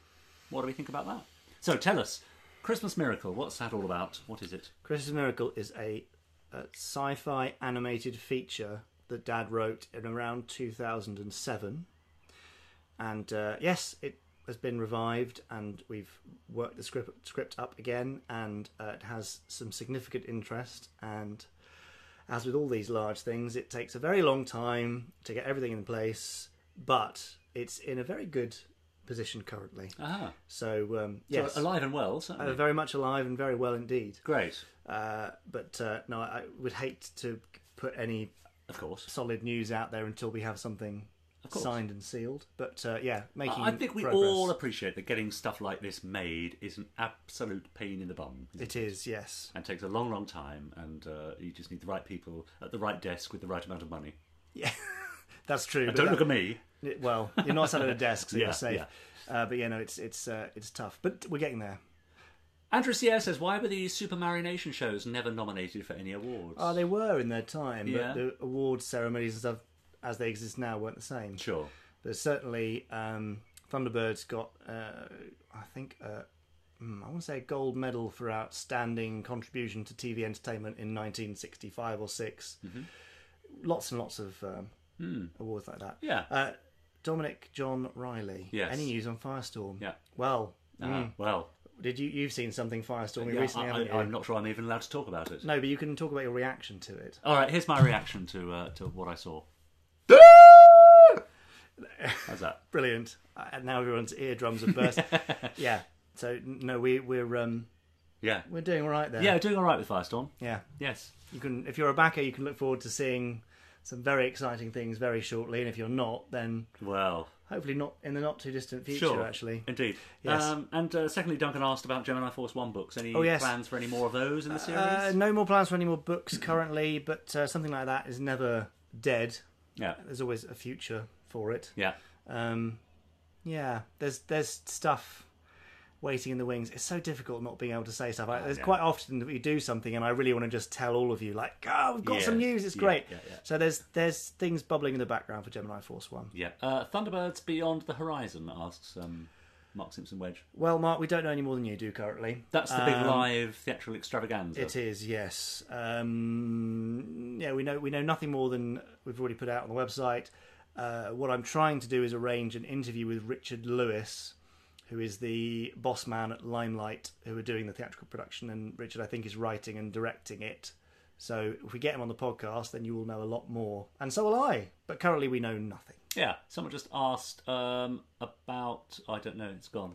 What do we think about that? So tell us, Christmas Miracle, what's that all about? What is it? Christmas Miracle is a, a sci-fi animated feature that Dad wrote in around two thousand seven. And uh, yes, it has been revived, and we've worked the script script up again, and uh, it has some significant interest. And as with all these large things, it takes a very long time to get everything in place, but it's in a very good position currently. Ah, so um, yes, so alive and well, certainly. Uh, very much alive and very well indeed. Great, uh, but uh, no, I would hate to put any, of course, solid news out there until we have something. Signed and sealed, but uh, yeah, making. I think we progress. All appreciate that getting stuff like this made is an absolute pain in the bum. It, it is, yes, and takes a long, long time, and uh, you just need the right people at the right desk with the right amount of money. Yeah, that's true. And don't that, look at me. It, well, you're not sat at a desk, so yeah, you're safe. Yeah. Uh, but yeah, no, it's it's uh, it's tough, but we're getting there. Andrew Sierra says, why were these Super Marination shows never nominated for any awards? Oh, they were in their time, yeah. But the award ceremonies and stuff, as they exist now, weren't the same. Sure. But certainly, um, Thunderbirds got, uh, I think, uh, I want to say a gold medal for outstanding contribution to T V entertainment in nineteen sixty-five or six. Mm-hmm. Lots and lots of um, mm. awards like that. Yeah. Uh, Dominic John Riley. Yes. Any news on Firestorm? Yeah. Well. Uh, mm. Well. Did you you've seen something firestormy yeah, recently? I, haven't you? I'm not sure I'm even allowed to talk about it. No, but you can talk about your reaction to it. All right. Here's my reaction to uh, to what I saw. How's that? Brilliant. And now everyone's eardrums are bursting. Yeah. So no, we we're um, yeah, we're doing all right there. Yeah, doing all right with Firestorm. Yeah. Yes. You can, if you're a backer, you can look forward to seeing some very exciting things very shortly. And if you're not, then well, hopefully not in the not too distant future. Sure. Actually, indeed. Yes. Um, and uh, secondly, Duncan asked about Gemini Force One books. Any oh, yes. plans for any more of those in the series? Uh, no more plans for any more books currently, but uh, something like that is never dead. Yeah. There's always a future for it. Yeah. Um, yeah. There's there's stuff waiting in the wings. It's so difficult not being able to say stuff. I, there's yeah. quite often that we do something and I really want to just tell all of you, like, oh, we've got yeah. some news. It's yeah, great. Yeah, yeah. So there's there's things bubbling in the background for Gemini Force One. Yeah. Uh, Thunderbirds Beyond the Horizon asks um, Mark Simpson Wedge. Well, Mark, we don't know any more than you do currently. That's the big um, live theatrical extravaganza. It is, yes. Um, yeah, we know we know nothing more than we've already put out on the website. Uh, what I'm trying to do is arrange an interview with Richard Lewis, who is the boss man at Limelight, who are doing the theatrical production, and Richard, I think, is writing and directing it. So if we get him on the podcast, then you will know a lot more. And so will I. But currently we know nothing. Yeah. Someone just asked um, about... I don't know. It's gone.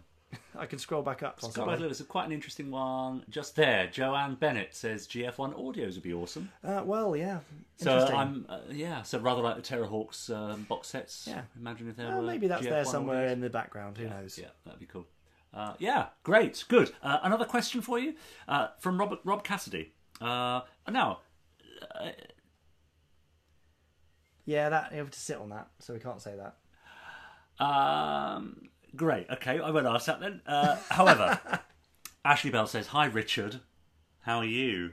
I can scroll back up. Scott Bagley, it's quite an interesting one just there. Joanne Bennett says G F one audios would be awesome. Uh, well, yeah. So uh, I'm uh, yeah. So rather like the Terrahawks um, box sets. Yeah. Imagine if there uh, were. Maybe that's G F one there somewhere audios in the background. Who yeah, knows? Yeah, that'd be cool. Uh, yeah, great, good. Uh, another question for you uh, from Robert Rob Cassidy. Uh, now. Uh, Yeah, that, you have to sit on that, so we can't say that. Um, great, okay, I won't ask that then. Uh, however, Ashley Bell says, "Hi Richard, how are you?"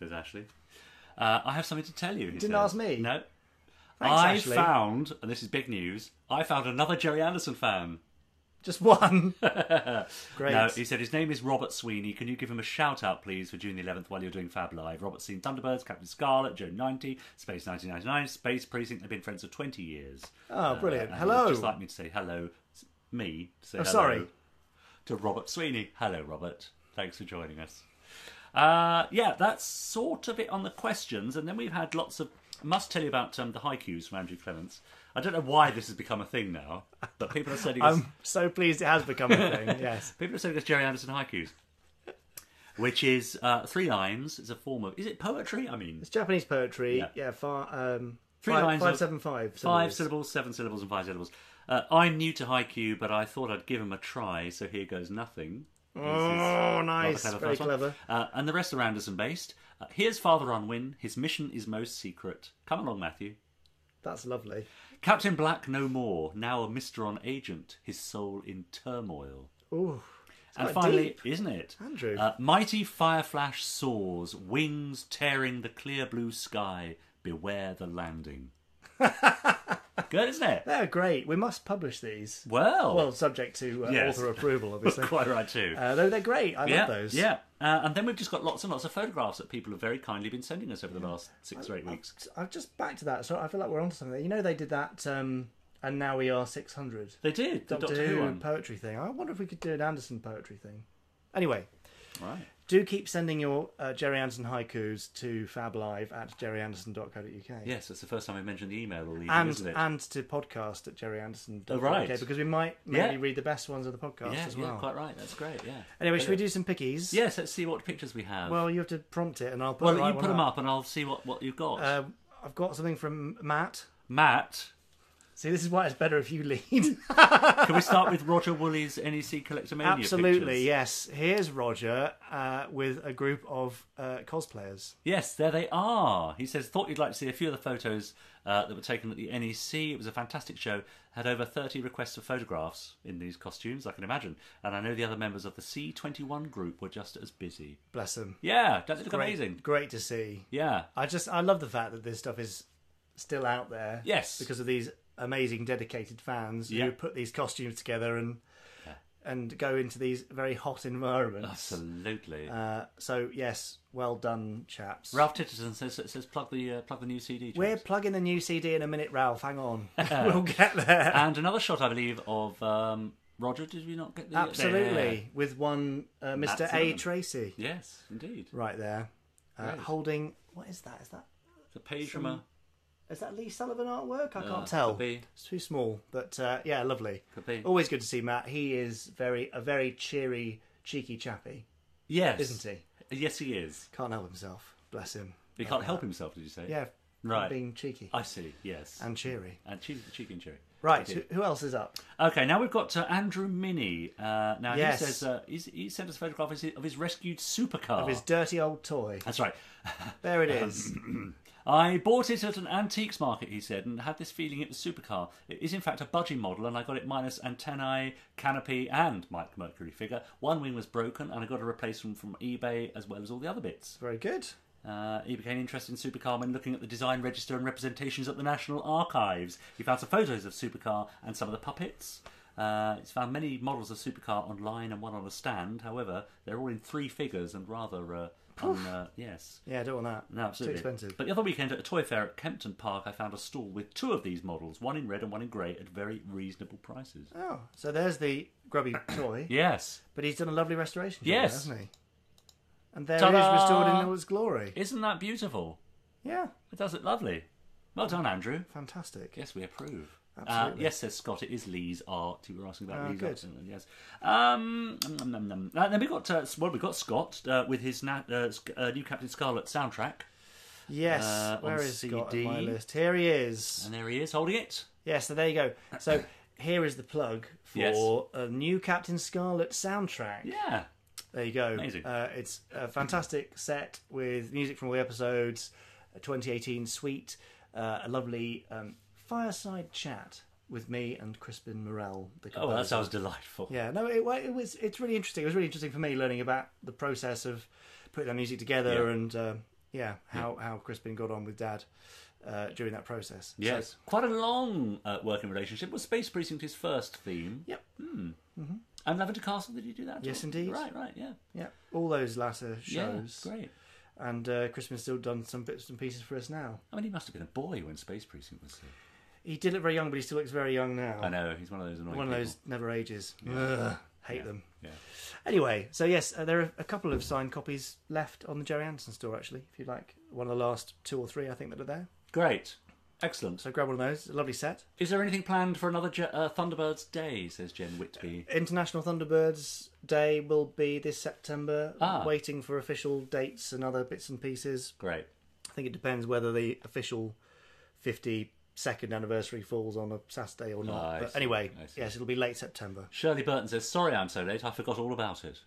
Says Ashley. Uh, "I have something to tell you." He didn't says. ask me. No. Thanks, I Ashley. found, and this is big news. I found another Gerry Anderson fan. Just one. Great. No, he said his name is Robert Sweeney. Can you give him a shout out, please, for June the eleventh while you're doing Fab Live? Robert's seen Thunderbirds, Captain Scarlet, Joe ninety, Space nineteen ninety-nine, Space Precinct. They've been friends for twenty years. Oh, brilliant. Uh, hello. He would just like me to say hello. Me to say oh, hello. Sorry. To Robert Sweeney. Hello, Robert. Thanks for joining us. Uh, yeah, that's sort of it on the questions. And then we've had lots of... I must tell you about um, the haikus from Andrew Clements. I don't know why this has become a thing now, but people are sending us... I'm so pleased it has become a thing, yes. People are sending us Gerry Anderson haikus, which is uh, three lines. It's a form of... Is it poetry? I mean... It's Japanese poetry. Yeah, yeah far, um, three five, lines. Five, seven, five. Syllables. Five syllables, seven syllables and five syllables. Uh, "I'm new to haiku, but I thought I'd give him a try, so here goes nothing." Oh, nice. Clever. Very clever. Uh, and the rest are Anderson-based. Uh, "Here's Father Unwin. His mission is most secret. Come along, Matthew." That's lovely. "Captain Black no more, now a Mister on agent, his soul in turmoil." Ooh, and finally, deep. isn't it? Andrew. Uh, "Mighty fireflash soars, wings tearing the clear blue sky. Beware the landing." Good, isn't it? They're great. We must publish these. Well. Well, subject to uh, yes. author approval, obviously. Quite right, too. Uh, though they're great. I yeah, love those. Yeah. Uh, and then we've just got lots and lots of photographs that people have very kindly been sending us over the yeah. last six I, or eight I, weeks. I've just back to that. So I feel like we're onto something. You know, they did that um, And Now We Are six hundred. They did. The Doctor, Doctor Who one. Poetry thing. I wonder if we could do an Anderson poetry thing. Anyway. Right. Do keep sending your uh, Gerry Anderson haikus to fablive at gerry anderson dot co dot uk. Yes, that's the first time I mentioned the email all evening, and, isn't it? And to podcast at gerry anderson dot co dot uk, oh, right. because we might maybe yeah. read the best ones of the podcast yeah, as well. Yeah, quite right. That's great, yeah. Anyway, yeah. should we do some pickies? Yes, let's see what pictures we have. Well, you have to prompt it and I'll put Well, right you put one them up and I'll see what, what you've got. Uh, I've got something from Matt. Matt? See, this is why it's better if you lead. Can we start with Roger Woolley's N E C Collectomania? Absolutely, pictures? Yes. Here's Roger uh, with a group of uh, cosplayers. Yes, there they are. He says, "Thought you'd like to see a few of the photos uh, that were taken at the N E C. It was a fantastic show. Had over thirty requests for photographs in these costumes, I can imagine. And I know the other members of the C twenty-one group were just as busy." Bless them. Yeah, that looked amazing. Great to see. Yeah. I just, I love the fact that this stuff is still out there. Yes. Because of these... amazing dedicated fans yeah. who put these costumes together and yeah. and go into these very hot environments. Absolutely. Uh, so yes, well done, chaps. Ralph Titterton says says plug the uh, plug the new C D. Chaps. We're plugging the new C D in a minute, Ralph. Hang on, we'll get there. And another shot, I believe, of um, Roger. Did we not get the absolutely yeah. with one uh, Mister A Tracy? Yes, indeed. Right there, uh, holding what is that? Is that the page from a... Is that Lee Sullivan artwork? I uh, can't tell. Could be. It's too small, but uh, yeah, lovely. Could be. Always good to see Matt. He is very a very cheery, cheeky chappy. Yes, isn't he? Yes, he is. Can't help himself. Bless him. He can't help himself. Did you say? Yeah, right. Being cheeky. I see. Yes, and cheery. And cheeky, cheeky and cheery. Right. Who, who else is up? Okay, now we've got uh, Andrew Minnie. Uh, now yes. he says uh, he's, he sent us a photograph of his, of his rescued supercar, of his dirty old toy. That's right. There it is. "I bought it at an antiques market," he said, "and had this feeling it was Supercar. It is in fact a budgie model, and I got it minus antennae, canopy and Mike Mercury figure. One wing was broken and I got a replacement from eBay as well as all the other bits." Very good. Uh, he became interested in Supercar when looking at the design register and representations at the National Archives. He found some photos of Supercar and some of the puppets. Uh, he's found many models of Supercar online and one on a stand. However, they're all in three figures and rather... Uh, And, uh, yes. Yeah, I don't want that. No, absolutely. Too expensive. But the other weekend at a toy fair at Kempton Park, I found a stall with two of these models, one in red and one in grey, at very reasonable prices. Oh, so there's the grubby toy. Yes. But he's done a lovely restoration job, yes. hasn't he? And there it is, restored in all its glory. Isn't that beautiful? Yeah. It does look lovely. Well done, Andrew. Fantastic. Yes, we approve. Uh, yes, says Scott. It is Lee's art. You were asking about oh, Lee's good. art. Yes. Um, num, num, num. Uh, then we got uh, well, we got Scott uh, with his na uh, uh, New Captain Scarlet soundtrack. Yes. Uh, Where is C D. Scott on my list? Here he is. And there he is holding it. Yes. So there you go. So here is the plug for yes. a New Captain Scarlet soundtrack. Yeah. There you go. Amazing. Uh, it's a fantastic set with music from all the episodes. A twenty eighteen suite. Uh, a lovely. Um, Fireside chat with me and Crispin Morell. The oh, that sounds delightful. Yeah, no, it, it was. It's really interesting. It was really interesting for me learning about the process of putting that music together yeah. and uh, yeah, how yeah. how Crispin got on with Dad uh, during that process. Yes, so, quite a long uh, working relationship. Was Space Precinct his first theme? Yep. Mm. Mm-hmm. And Lavender Castle, did you do that? Yes, indeed. Right, right, yeah, yeah. All those latter shows. Yeah, great. And uh, Crispin's still done some bits and pieces for us now. I mean, he must have been a boy when Space Precinct was here. He did look very young, but he still looks very young now. I know, he's one of those annoying One of people. those never ages. Yeah. Ugh, hate yeah. them. Yeah. Anyway, so yes, uh, there are a couple of signed copies left on the Gerry Anderson store, actually, if you'd like. One of the last two or three, I think, that are there. Great. Excellent. So grab one of those. A lovely set. Is there anything planned for another Je uh, Thunderbirds Day, says Jen Whitby? International Thunderbirds Day will be this September. Ah. Waiting for official dates and other bits and pieces. Great. I think it depends whether the official fifty... second anniversary falls on a Saturday or not. Oh, but see, anyway, yes, it'll be late September. Shirley Burton says, sorry I'm so late, I forgot all about it.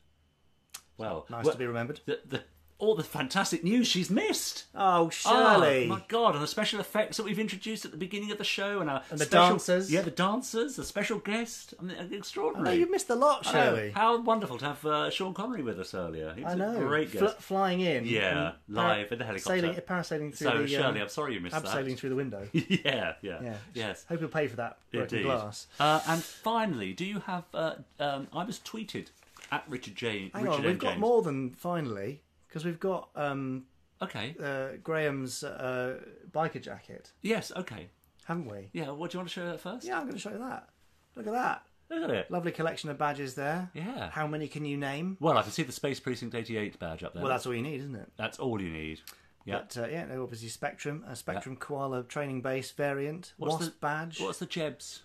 Well, nice well, to be remembered. The, the, all the fantastic news she's missed. Oh, Shirley. Oh, my God, and the special effects that we've introduced at the beginning of the show. And, our and the special, dancers. Yeah, the dancers, the special guest. I mean, extraordinary. Oh, no, you missed a lot, Shirley. How wonderful to have uh, Sean Connery with us earlier. He was I know. A great guest. Fl flying in. Yeah, live in the helicopter. Sailing, parasailing through so, the... So, Shirley, um, I'm sorry you missed that. Abseiling through the window. yeah, yeah, yeah. Yes. Hope you'll pay for that broken Indeed. glass. Uh, and finally, do you have... Uh, um, I was tweeted at Richard James. Hang Richard on, we've James. got more than finally... Because we've got um, okay uh, Graham's uh, biker jacket. Yes, okay. Haven't we? Yeah, well, do you want to show that first? Yeah, I'm going to show you that. Look at that. Look at it. Lovely collection of badges there. Yeah. How many can you name? Well, I can see the Space Precinct eighty-eight badge up there. Well, that's all you need, isn't it? That's all you need. Yeah. But, uh, yeah, obviously Spectrum, a Spectrum yeah. Koala training base variant. What's Wasp the, badge. What's the Jebs?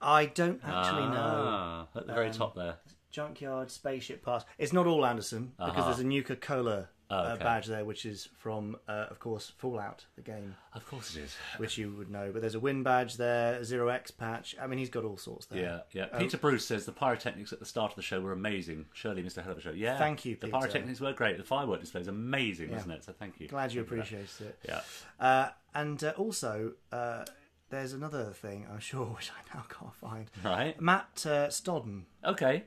I don't actually ah, know. At the um, very top there. Junkyard Spaceship Pass. It's not all Anderson, because uh-huh. there's a Nuka-Cola oh, okay. uh, badge there, which is from, uh, of course, Fallout, the game. Of course it is. Which you would know. But there's a win badge there, Zero-X patch. I mean, he's got all sorts there. Yeah, yeah. Um, Peter Bruce says the pyrotechnics at the start of the show were amazing. Shirley missed a hell of a show. Yeah. Thank you, Peter. The pyrotechnics were great. The firework display is amazing, yeah. isn't it? So thank you. Glad you appreciated it. Yeah. Uh, and uh, also... Uh, There's another thing, I'm sure, which I now can't find. Right. Matt uh, Stodden. Okay.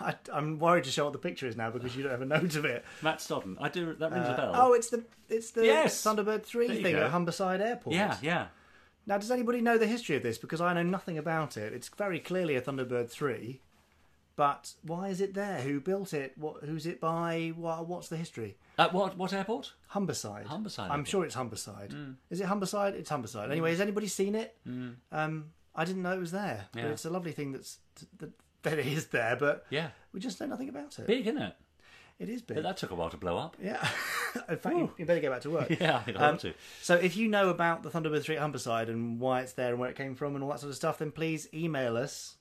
I, I'm worried to show what the picture is now because you don't have a note of it. Matt Stodden. I do. That rings uh, a bell. Oh, it's the it's the yes. Thunderbird three thing go. at Humberside Airport. Yeah, yeah. Now, does anybody know the history of this? Because I know nothing about it. It's very clearly a Thunderbird three, but why is it there? Who built it? What? Who's it by? What, what's the history? At what what airport? Humberside. Humberside. I'm airport. sure it's Humberside. Mm. Is it Humberside? It's Humberside. Anyway, has anybody seen it? Mm. Um, I didn't know it was there. Yeah. But it's a lovely thing that's that, that it is there, but yeah. we just know nothing about it. Big, isn't it? It is big. But that took a while to blow up. Yeah. In fact, you, you better get back to work. yeah, I think I um, want to. So if you know about the Thunderbird three at Humberside and why it's there and where it came from and all that sort of stuff, then please email us.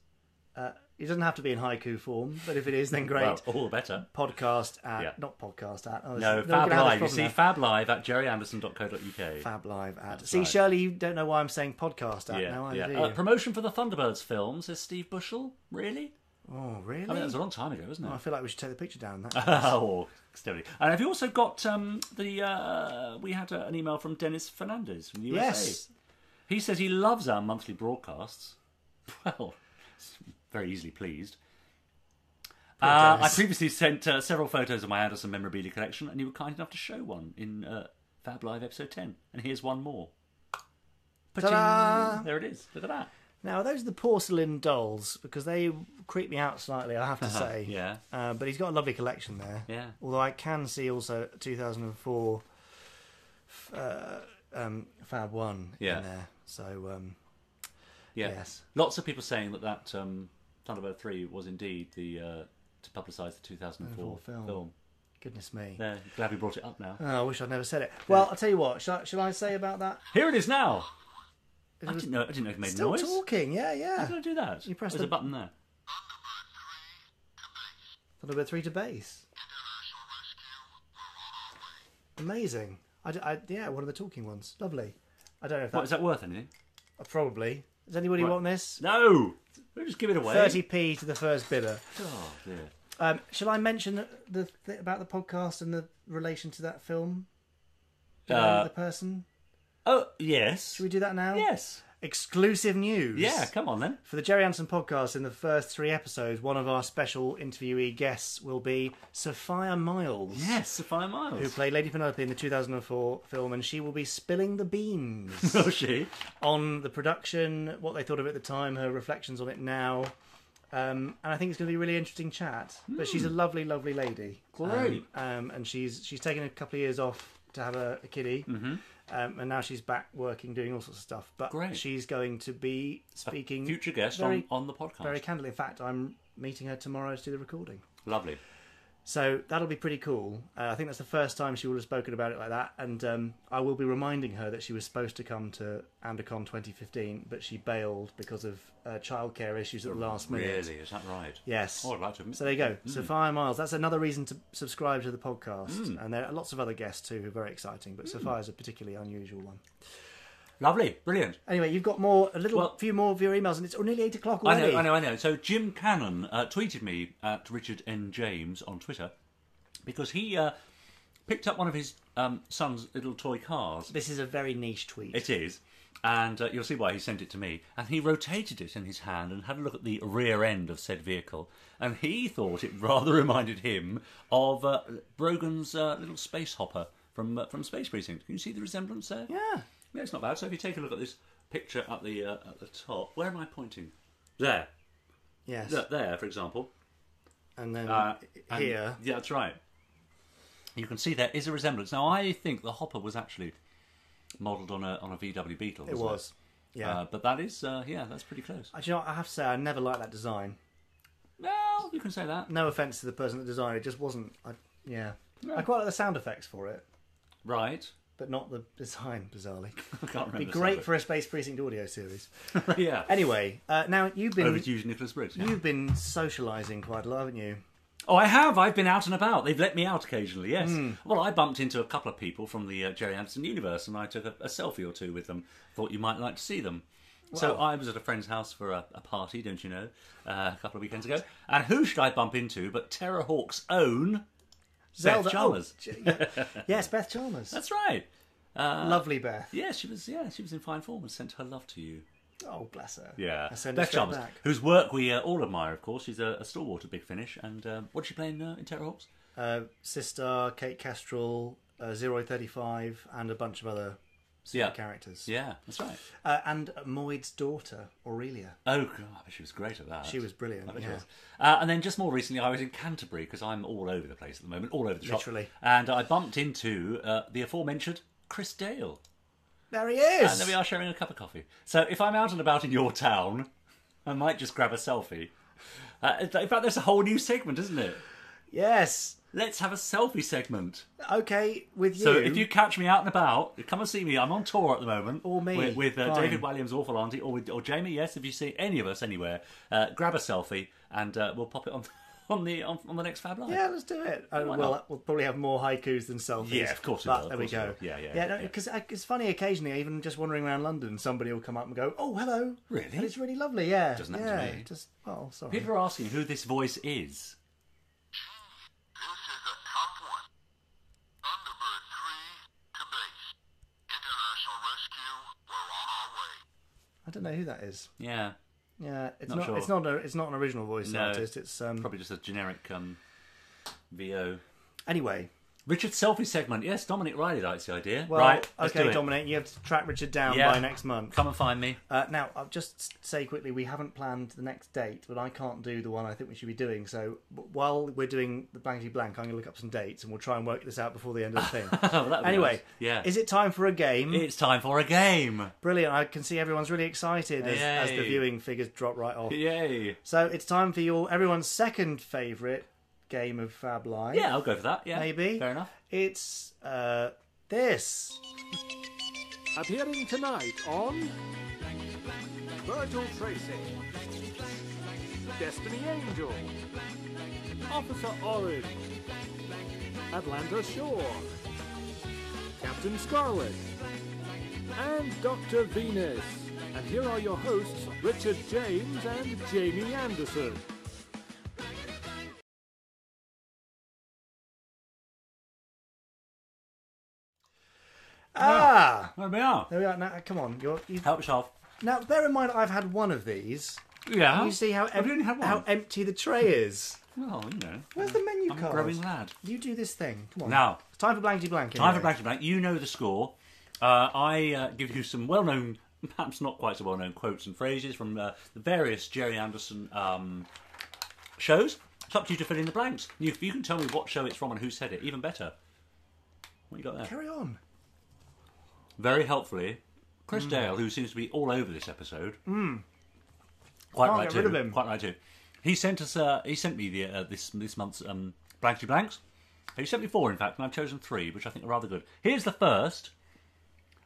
Uh, It doesn't have to be in haiku form, but if it is, then great. Well, all the better. Podcast at, yeah. not podcast at. Oh, no, Fab Live. You see, now. Fab Live at gerry anderson dot co dot uk. Fab Live at. That's see, right. Shirley, you don't know why I'm saying podcast at yeah, now, either, yeah. do you? Uh, promotion for the Thunderbirds film, says Steve Bushell. Really? Oh, really? I mean, that was a long time ago, wasn't it? Oh, I feel like we should take the picture down. That oh, steadily. And have you also got um, the, uh, we had a, an email from Dennis Fernandez from the U S A. Yes. He says he loves our monthly broadcasts. Well, very easily pleased. Uh, I previously sent uh, several photos of my Anderson memorabilia collection, and you were kind enough to show one in uh, Fab Live episode ten. And here's one more. Ta-da! There it is. Look at that. Now, are those the porcelain dolls? Because they creep me out slightly, I have to say. yeah. Uh, but he's got a lovely collection there. Yeah. Although I can see also two thousand four uh, um, Fab One yeah. in there. So. Um, Yeah. Yes, lots of people saying that that um, Thunderbird three was indeed the uh, to publicise the two thousand four film. film. Goodness me! There, glad we brought it up now. Oh, I wish I'd never said it. Well, yeah. I'll tell you what. Shall I, shall I say about that? Here it is now. I didn't know. I didn't know it made still noise. Still talking. Yeah, yeah. How did I do that? You press. There's the... a button there. Thunderbird three to base. Amazing. I, I, yeah, one of the talking ones. Lovely. I don't know if that. What, is that worth anything? Uh, probably. Does anybody what? want this? No. We'll just give it away. thirty p to the first bidder. Oh dear. Um, shall I mention the th about the podcast and the relation to that film? Uh, the person. Oh yes. Should we do that now? Yes. Exclusive news. Yeah, come on then. For the Gerry Anderson Podcast, in the first three episodes, one of our special interviewee guests will be Sophia Myles. Yes, Sophia Myles. Who played Lady Penelope in the two thousand four film, and she will be spilling the beans. Oh, she? On the production, what they thought of it at the time, her reflections on it now. Um, and I think it's going to be a really interesting chat. Mm. But she's a lovely, lovely lady. Great. Um, um, and she's she's taken a couple of years off to have a, a kiddie. Mm-hmm. Um, and now she's back working, doing all sorts of stuff. But Great. she's going to be speaking... A future guest very, on, on the podcast. Very candidly. In fact, I'm meeting her tomorrow to do the recording. Lovely. So that'll be pretty cool. Uh, I think that's the first time she will have spoken about it like that. And um, I will be reminding her that she was supposed to come to Andercon twenty fifteen, but she bailed because of uh, childcare issues at the last minute. Really? Is that right? Yes. Oh, I'd like to admit. So there you go. Mm. Sophia Myles. That's another reason to subscribe to the podcast. Mm. And there are lots of other guests too who are very exciting, but mm. Sophia's a particularly unusual one. Lovely. Brilliant. Anyway, you've got more, a little well, few more of your emails, and it's nearly eight o'clock already. I know, I know, I know. So Jim Cannon uh, tweeted me at Richard N. James on Twitter because he uh, picked up one of his um, son's little toy cars. This is a very niche tweet. It is. And uh, you'll see why he sent it to me. And he rotated it in his hand and had a look at the rear end of said vehicle. And he thought it rather reminded him of uh, Brogan's uh, little space hopper from, uh, from Space Precinct. Can you see the resemblance there? Yeah. Yeah, it's not bad. So if you take a look at this picture at the uh, at the top, where am I pointing? There. Yes. There, there for example. And then uh, here. And, yeah, that's right. You can see there is a resemblance. Now, I think the hopper was actually modelled on a on a V W Beetle. It was. It? Yeah. Uh, but that is, uh, yeah, that's pretty close. Do you know what? I have to say, I never liked that design. Well, you can say that. No offence to the person that designed it. It just wasn't. I, yeah. No. I quite like the sound effects for it. Right. But not the design, bizarrely. I can't remember. It'd be great for a Space Precinct audio series. Yeah. Anyway, uh, now you've been... Overused Nicholas Briggs. Yeah. You've been socialising quite a lot, haven't you? Oh, I have. I've been out and about. They've let me out occasionally, yes. Mm. Well, I bumped into a couple of people from the uh, Gerry Anderson universe, and I took a, a selfie or two with them. Thought you might like to see them. Wow. So I was at a friend's house for a, a party, don't you know, uh, a couple of weekends ago. And who should I bump into but Terrahawks' own... Zelda. Beth Chalmers. Oh, yes, Beth Chalmers. That's right. Uh, Lovely Beth. Yeah, she was. Yeah, she was in fine form and sent her love to you. Oh, bless her. Yeah, Beth Chalmers, back. whose work we uh, all admire, of course. She's a, a stalwart of Big Finish. And um, what did she play in, uh, in Terrahawks? Uh, Sistar, Kate Kestrel, uh, Zeroid thirty-five, and a bunch of other yeah. characters. Yeah, that's right. Uh, and Moid's daughter, Aurelia. Oh, God, but she was great at that. She was brilliant. Yeah. She was. Uh, and then just more recently, I was in Canterbury, because I'm all over the place at the moment, all over the shop. Literally. And I bumped into uh, the aforementioned Chris Dale. There he is! And there we are, sharing a cup of coffee. So if I'm out and about in your town, I might just grab a selfie. Uh, in fact, that's a whole new segment, isn't it? Yes. Let's have a selfie segment. Okay, with you. So if you catch me out and about, come and see me. I'm on tour at the moment. Or me. With, with uh, David Walliams' Awful Auntie, or, with, or Jamie, yes, if you see any of us anywhere, uh, grab a selfie and uh, we'll pop it on on the on, on the next Fab Live. Yeah, let's do it. Uh, well, we'll probably have more haikus than selfies. Yeah, of course we will. There we go. Yeah, yeah. Yeah, because no, yeah. it's funny, occasionally, even just wandering around London, somebody will come up and go, oh, hello. Really? And it's really lovely, yeah. Doesn't happen yeah, to me. Just, well, sorry. People are asking who this voice is. I don't know who that is. Yeah, yeah. It's not. not sure. It's not. A, it's not an original voice no, artist. It's um, probably just a generic um, V O. Anyway, Richard's selfie segment. Yes, Dominic Riley likes the idea. Well, right. Okay, Dominic, it. you have to track Richard down yeah. by next month. Come and find me. Uh, now, I'll just say quickly, we haven't planned the next date, but I can't do the one I think we should be doing. So while we're doing the blankety blank, I'm going to look up some dates, and we'll try and work this out before the end of the thing. well, anyway, nice. yeah. Is it time for a game? It's time for a game. Brilliant. I can see everyone's really excited as, as the viewing figures drop right off. Yay. So it's time for your everyone's second favourite game of Fab Live. Yeah, I'll go for that. Yeah, maybe. Fair enough. It's uh, this. Appearing tonight on Virgil Tracy, Destiny Angel, Officer Orange, Atlanta Shore, Captain Scarlet, and Doctor Venus. And here are your hosts, Richard James and Jamie Anderson. Ah! There we are. There we are. Now, come on. You're, you... Help yourself. Now, bear in mind, I've had one of these. Yeah. And you see how, em how empty the tray is. Well, you know. Where's the menu I'm card? I'm a growing lad. You do this thing. Come on. Now. It's time for blankety blank. Anyway. Time for blankety blank. You know the score. Uh, I uh, give you some well-known, perhaps not quite so well-known quotes and phrases from uh, the various Gerry Anderson um, shows. It's up to you to fill in the blanks. You, you can tell me what show it's from and who said it. Even better. What you got there? Carry on. Very helpfully, Chris mm. Dale, who seems to be all over this episode, mm. quite right too. Rid of him. Quite right too. He sent us. Uh, he sent me the uh, this this month's um, blankety blanks. He sent me four, in fact, and I've chosen three, which I think are rather good. Here's the first.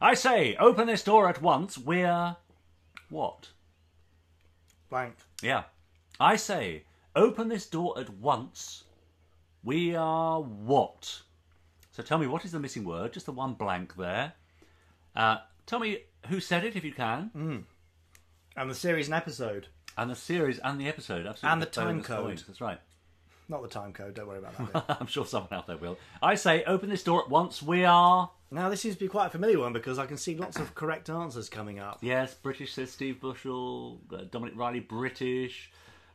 I say, open this door at once. We're what? Blank. Yeah. I say, open this door at once. We are what? So tell me, what is the missing word? Just the one blank there. Uh, tell me who said it, if you can. Mm. And the series and episode. And the series and the episode, absolutely. And the time code. Point. That's right. Not the time code, don't worry about that. I'm sure someone out there will. I say, open this door at once, we are... Now, this seems to be quite a familiar one, because I can see lots of correct answers coming up. Yes, British says Steve Bushell, uh, Dominic Riley, British.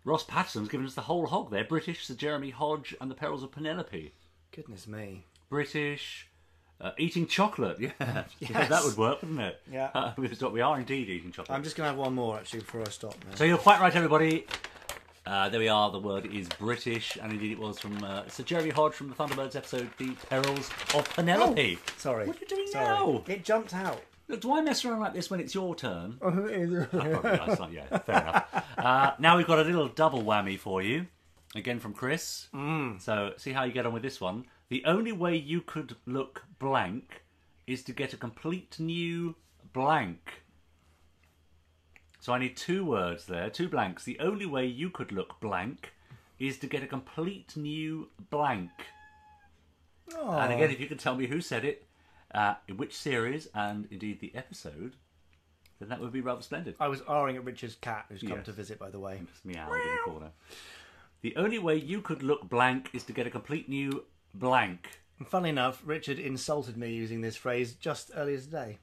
Ross Patterson's given us the whole hog there. British, Sir Jeremy Hodge, and the Perils of Penelope. Goodness me. British... Uh, eating chocolate, yeah. Yes. That would work, wouldn't it? Yeah. Uh, we are indeed eating chocolate. I'm just going to have one more, actually, before I stop. Now. So you're quite right, everybody. Uh, there we are. The word is British, and indeed it was from uh, Sir Jeremy Hodge from the Thunderbirds episode, The Perils of Penelope. Oh, sorry. What are you doing sorry. now? It jumped out. Look, do I mess around like this when it's your turn? Oh, it is. Probably, yeah, fair enough. Uh, now we've got a little double whammy for you, again from Chris. Mm. So see how you get on with this one. The only way you could look blank is to get a complete new blank. So I need two words there, two blanks. The only way you could look blank is to get a complete new blank. Aww. And again, if you could tell me who said it, uh, in which series, and indeed the episode, then that would be rather splendid. I was R-ing at Richard's cat, who's come yes. to visit, by the way. Just meowed in the corner. The only way you could look blank is to get a complete new blank. And funnily enough, Richard insulted me using this phrase just earlier today.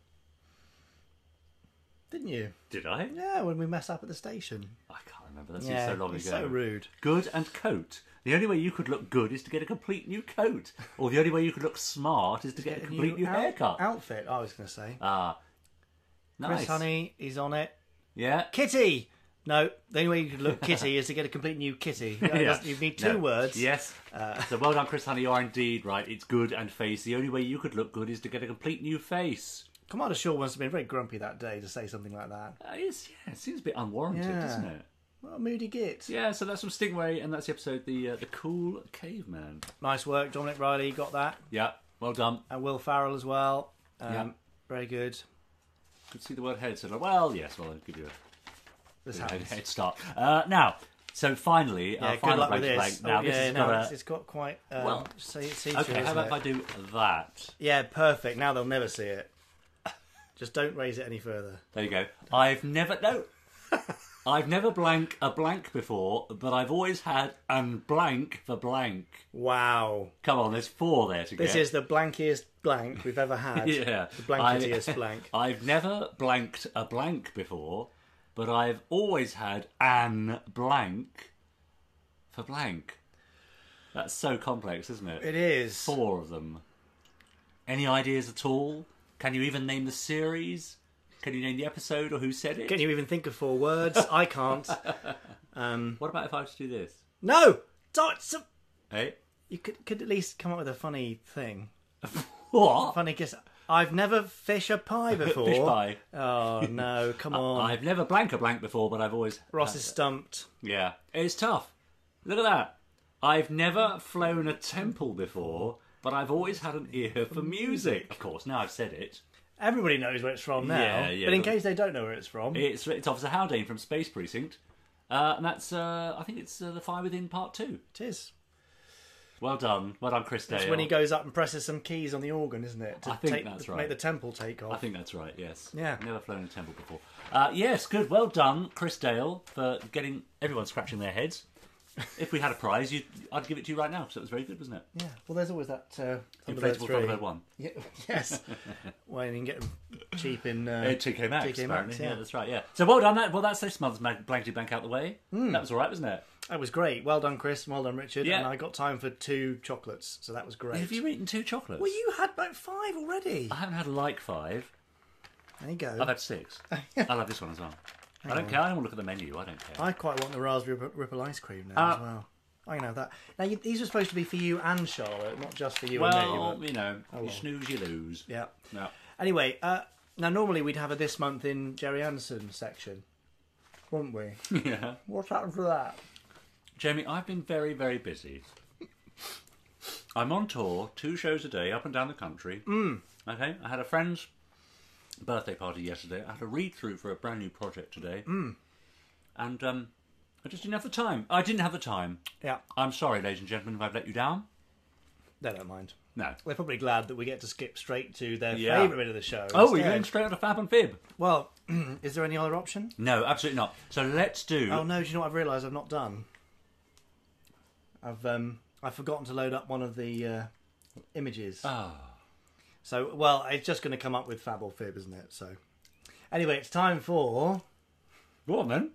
Didn't you? Did I? Yeah, when we mess up at the station. I can't remember. That seems yeah, so long he's ago. So rude. Good and coat. The only way you could look good is to get a complete new coat. Or the only way you could look smart is to, to get, get a complete new, new out haircut. Outfit, I was going to say. Ah. Uh, nice. Chris Honey, he's on it. Yeah. Kitty! No, the only way you could look kitty is to get a complete new kitty. You, know, yeah. you need two no. words. Yes. Uh, so well done, Chris Honey. You are indeed right. It's good and face. The only way you could look good is to get a complete new face. Commander Shaw must have been very grumpy that day to say something like that. Uh, it's, yeah, it seems a bit unwarranted, yeah. doesn't it? Well, moody git. Yeah, so that's from Stingray, and that's the episode, The uh, the Cool Caveman. Nice work. Dominic Riley got that. Yeah, well done. And Will Farrell as well. Um, yeah. Very good. Could see the word head. So like, well, yes, well, I'll give you a... This happens. Head start. Uh, now, so finally, yeah, our final blank blank. Now, oh, this yeah, has no, got a... it's got quite. Um, well, see, see okay. Through, how about it? If I do that? Yeah, perfect. Now they'll never see it. Just don't raise it any further. There you go. I've never no, I've never blank a blank before, but I've always had and blank for blank. Wow. Come on, there's four there to this get. This is the blankiest blank we've ever had. Yeah, the blanketiest I, blank. I've never blanked a blank before. But I've always had an blank for blank. That's so complex, isn't it? It is. Four of them. Any ideas at all? Can you even name the series? Can you name the episode or who said it? Can you even think of four words? I can't. Um, what about if I was to do this? No! Don't, hey? You could, could at least come up with a funny thing. What? Funny guess. I've never fish a pie before. Fish pie. Oh, no, come on. I've never blank a blank before, but I've always... Ross is stumped. Yeah. It's tough. Look at that. I've never flown a temple before, but I've always had an ear for music. Of course, now I've said it. everybody knows where it's from now. Yeah, yeah, but in case they don't know where it's from, it's it's Officer Haldane from Space Precinct, uh, and that's uh, I think it's uh, The Fire Within Part Two. It is. Well done, well done, Chris Dale. It's when he goes up and presses some keys on the organ, isn't it? To I think take, that's right. Make the temple take off. I think that's right. Yes. Yeah. Never flown a temple before. Uh, yes, good. Well done, Chris Dale, for getting everyone scratching their heads. If we had a prize, you'd, I'd give it to you right now. So it was very good, wasn't it? Yeah. Well, there's always that uh, inflatable Thunderbird One. Yeah. Yes. Well, you can get them cheap in uh, uh, T K Maxx. T K Maxx. Yeah. Yeah, that's right. Yeah. So well done. That well, that's this month's blankety blank out the way. Mm. That was all right, wasn't it? That was great. Well done, Chris. Well done, Richard. Yeah. And I got time for two chocolates, so that was great. Have you eaten two chocolates? Well, you had about five already. I haven't had like five. There you go. I've had six. I'll have this one as well. Hang I don't on. care. I don't want to look at the menu. I don't care. I quite want the raspberry ripple ice cream now uh, as well. I can have that. Now, you, these are supposed to be for you and Charlotte, not just for you well, and me. Well, you know, oh, well. you snooze, you lose. Yeah. yeah. Anyway, uh, now normally we'd have a This Month in Gerry Anderson section, wouldn't we? Yeah. What happened to that? Jamie, I've been very, very busy. I'm on tour, two shows a day, up and down the country. Mm. Okay, I had a friend's birthday party yesterday. I had a read-through for a brand new project today. Mm. And um, I just didn't have the time. I didn't have the time. Yeah. I'm sorry, ladies and gentlemen, if I've let you down. They don't mind. No. They're probably glad that we get to skip straight to their yeah. favourite bit of the show. Oh, instead. We're going straight out of Fab and Fib. Well, is there any other option? No, absolutely not. So let's do... Oh, no, do you know what I've realised I've not done? I've um I've forgotten to load up one of the uh, images. Oh. So well, it's just going to come up with Fab or Fib, isn't it? So anyway, it's time for. Go on then.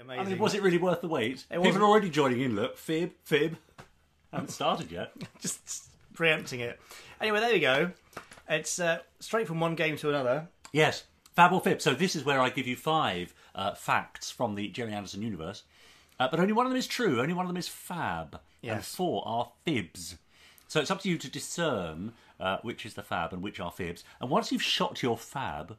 Amazing. I mean, was it really worth the wait? It People are already joining in. Look, Fib, Fib. I haven't started yet. Just preempting it. Anyway, there you go. It's uh, straight from one game to another. Yes, Fab or Fib. So this is where I give you five uh, facts from the Gerry Anderson universe. Uh, but only one of them is true. Only one of them is Fab. Yes. And four are Fibs. So it's up to you to discern uh, which is the Fab and which are Fibs. And once you've shot your Fab,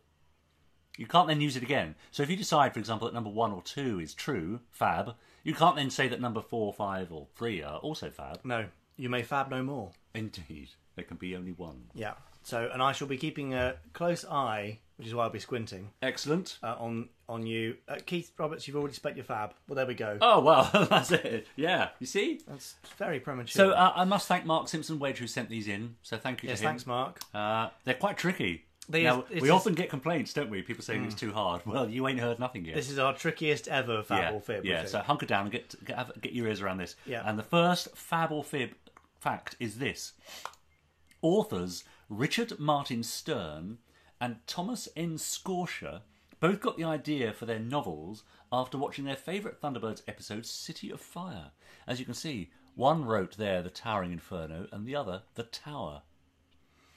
you can't then use it again. So if you decide, for example, that number one or two is true, Fab, you can't then say that number four, five or three are also Fab. No, you may Fab no more. Indeed. There can be only one. Yeah. So, and I shall be keeping a close eye... Which is why I'll be squinting. Excellent. Uh, on on you. Uh, Keith Roberts, you've already spent your Fab. Well, there we go. Oh, well, that's it. Yeah, you see? That's very premature. So uh, I must thank Mark Simpson Wedge who sent these in. So thank you yes, to him. Yes, thanks, Mark. Uh, they're quite tricky. They now, is, we just... often get complaints, don't we? People saying mm. it's too hard. Well, you ain't heard nothing yet. This is our trickiest ever Fab yeah, or Fib. Yeah, so hunker down and get, get, get your ears around this. Yeah. And the first Fab or Fib fact is this. Authors Richard Martin Stern... and Thomas N. Scorsha both got the idea for their novels after watching their favourite Thunderbirds episode, City of Fire. As you can see, one wrote there The Towering Inferno and the other The Tower.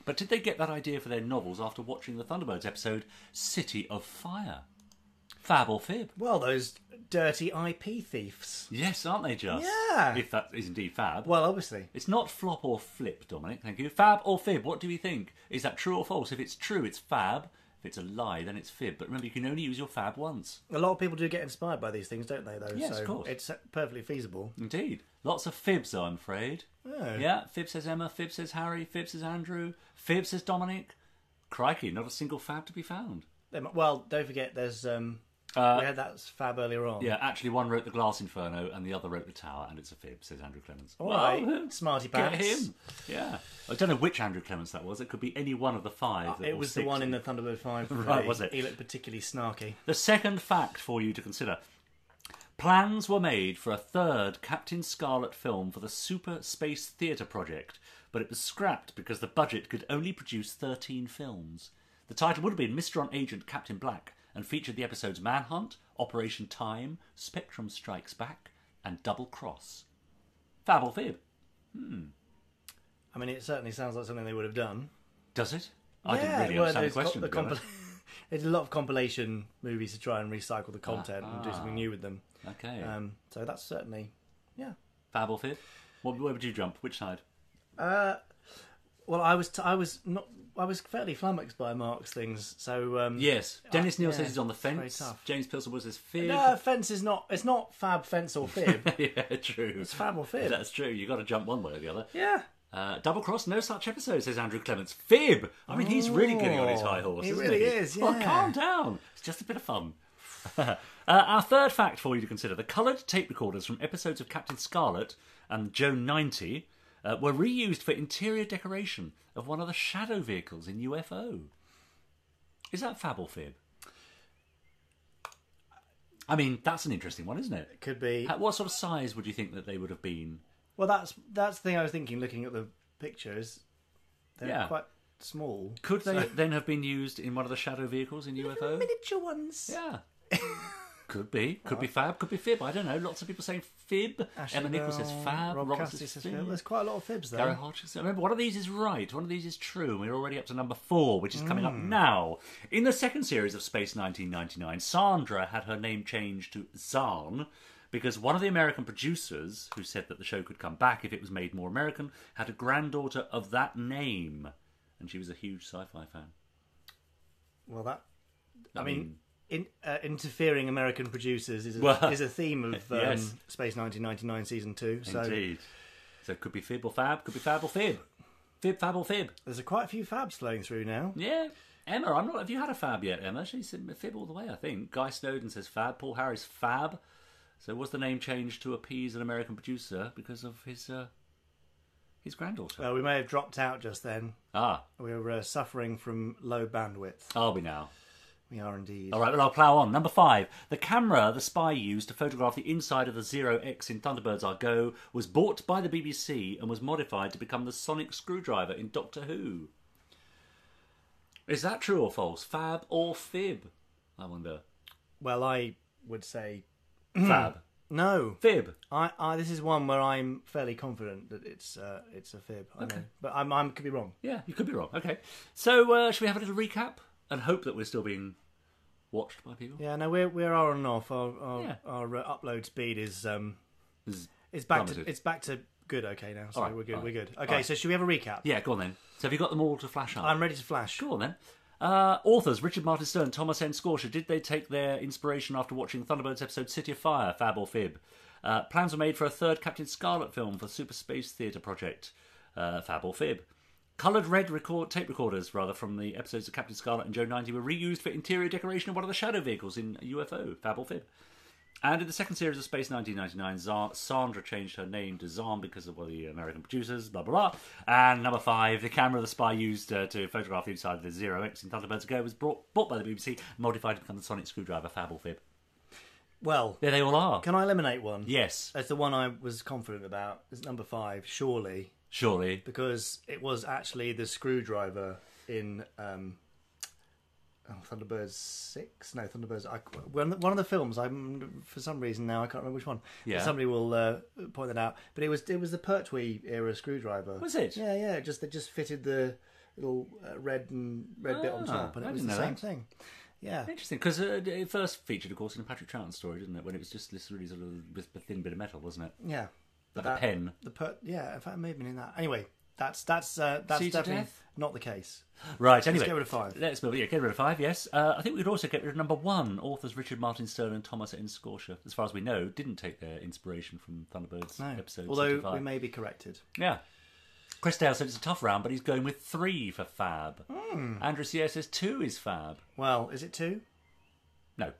But did they get that idea for their novels after watching the Thunderbirds episode, City of Fire? Fab or Fib? Well, those dirty I P thieves. Yes, aren't they just? Yeah. If that is indeed Fab. Well, obviously. It's not flop or flip, Dominic, thank you. Fab or Fib, what do we think? Is that true or false? If it's true, it's Fab. If it's a lie, then it's Fib. But remember, you can only use your Fab once. A lot of people do get inspired by these things, don't they, though? Yes, so of course. It's perfectly feasible. Indeed. Lots of Fibs, I'm afraid. Oh. Yeah, Fib says Emma, Fib says Harry, Fib says Andrew, Fib says Dominic. Crikey, not a single Fab to be found. Well, don't forget, there's... Um... Uh, we had that Fab earlier on. Yeah, actually, one wrote The Glass Inferno and the other wrote The Tower, and it's a Fib, says Andrew Clements. All right, well, smarty pants. Get him. Yeah. I don't know which Andrew Clements that was. It could be any one of the five. Uh, it was the one in the Thunderbird five. Right, was it? He looked particularly snarky. The second fact for you to consider. Plans were made for a third Captain Scarlet film for the Super Space Theatre project, but it was scrapped because the budget could only produce thirteen films. The title would have been Mister on Agent Captain Black, and featured the episodes Manhunt, Operation Time, Spectrum Strikes Back, and Double Cross. Fab or Fib? Hmm. I mean, it certainly sounds like something they would have done. Does it? I yeah, didn't really understand the question. Co the There's a lot of compilation movies to try and recycle the content ah, and do something new with them. Okay. Um, so that's certainly, yeah. Fab or Fib? What, where would you jump? Which side? Uh, well, I was, t I was not... I was fairly flummoxed by Mark's things. So um, yes, Dennis I, Neil yeah, says he's on the fence. James Pilsenwood says fib. No, fence is not. It's not fab, fence or fib. Yeah, true. It's fab or fib. That's true. You got to jump one way or the other. Yeah. Uh, double cross, no such episode, says Andrew Clements. Fib. I mean, oh, he's really getting on his high horse. He isn't really he? is. Yeah. Oh, calm down. It's just a bit of fun. uh, our third fact for you to consider: the coloured tape recorders from episodes of Captain Scarlet and Joe ninety uh, were reused for interior decoration of one of the shadow vehicles in U F O. Is that fab or fib? I mean, that's an interesting one, isn't it? It could be. How, what sort of size would you think that they would have been? Well, that's that's the thing I was thinking. Looking at the pictures, they're yeah. quite small. Could so. they then have been used in one of the shadow vehicles in Little U F O? Miniature ones. Yeah. Could be. Could right. be fab. Could be fib. I don't know. Lots of people saying fib. Emma Nichols says fab. Rob Cassie says fib. There's quite a lot of fibs there. Gary Hodges. Remember, one of these is right. One of these is true. And we're already up to number four, which is coming mm. up now. In the second series of Space nineteen ninety-nine, Sandra had her name changed to Zahn because one of the American producers, who said that the show could come back if it was made more American, had a granddaughter of that name. And she was a huge sci-fi fan. Well, that... I, I mean... mean In, uh, interfering American producers is a, well, is a theme of um, yes. Space nineteen ninety-nine Season two. So. Indeed. So it could be fib or fab, could be fab or fib. Fib, fab or fib. There's a quite a few fabs flowing through now. Yeah. Emma, I'm not. Have you had a fab yet, Emma? She's fib all the way, I think. Guy Snowden says fab. Paul Harris, fab. So was the name changed to appease an American producer because of his... Uh, his granddaughter. Well, we may have dropped out just then. Ah. We were uh, suffering from low bandwidth. Are we now? We are indeed. All right, well, I'll plough on. Number five. The camera the spy used to photograph the inside of the Zero X in Thunderbirds Are Go was bought by the B B C and was modified to become the sonic screwdriver in Doctor Who. Is that true or false? Fab or fib? I wonder. Well, I would say... Fab. No. Fib. I, I. This is one where I'm fairly confident that it's uh, it's a fib. I okay. know. But I I'm, I'm, could be wrong. Yeah, you could be wrong. Okay. So, uh, should we have a little recap? And hope that we're still being watched by people. Yeah, no, we're we're on and off. Our our, yeah. our uh, upload speed is um is it's back plummeted. to it's back to good. Okay, now so right, we're good. Right. We're good. Okay, right. So should we have a recap? Yeah, go on then. So have you got them all to flash up? I'm ready to flash. Go on then. Uh, authors Richard Martin Stone, Thomas N. Scorcher. Did they take their inspiration after watching Thunderbirds episode City of Fire? Fab or fib? Uh, plans were made for a third Captain Scarlet film for Super Space Theatre Project. Uh, fab or fib? Coloured red record, tape recorders, rather, from the episodes of Captain Scarlet and Joe ninety were reused for interior decoration of one of the shadow vehicles in U F O, fab or fib. And in the second series of Space nineteen ninety-nine, Zahn, Sandra changed her name to Zahn because of well, the American producers, blah, blah, blah. And number five, the camera the spy used uh, to photograph the inside of the Zero X in Thunderbirds Go was brought, bought by the B B C, modified to become the sonic screwdriver, fab or fib. Well... There they all are. Can I eliminate one? Yes. That's the one I was confident about. It's number five, surely... Surely. Because it was actually the screwdriver in um, oh, Thunderbirds six? No, Thunderbirds... I, one of the films, I'm for some reason now, I can't remember which one. Yeah. Somebody will uh, point that out. But it was it was the Pertwee-era screwdriver. Was it? Yeah, yeah. Just They just fitted the little uh, red and red ah, bit on top, and it I was the same that. thing. Yeah. Interesting, because uh, it first featured, of course, in a Patrick Troughton story, didn't it? When it was just this really sort of thin bit of metal, wasn't it? Yeah. Like that, a pen. The per yeah, in fact, maybe in that. Anyway, that's that's uh, that's definitely not the case. Right. Anyway, let's get rid of five. Let's move. Yeah, get rid of five. Yes, uh, I think we could also get rid of number one. Authors Richard Martin Stone and Thomas N. Scorcher, as far as we know, didn't take their inspiration from Thunderbirds no. episode. Although seventy-five. We may be corrected. Yeah. Chris Dale said it's a tough round, but he's going with three for fab. Mm. Andrew Sierra says two is fab. Well, is it two? No,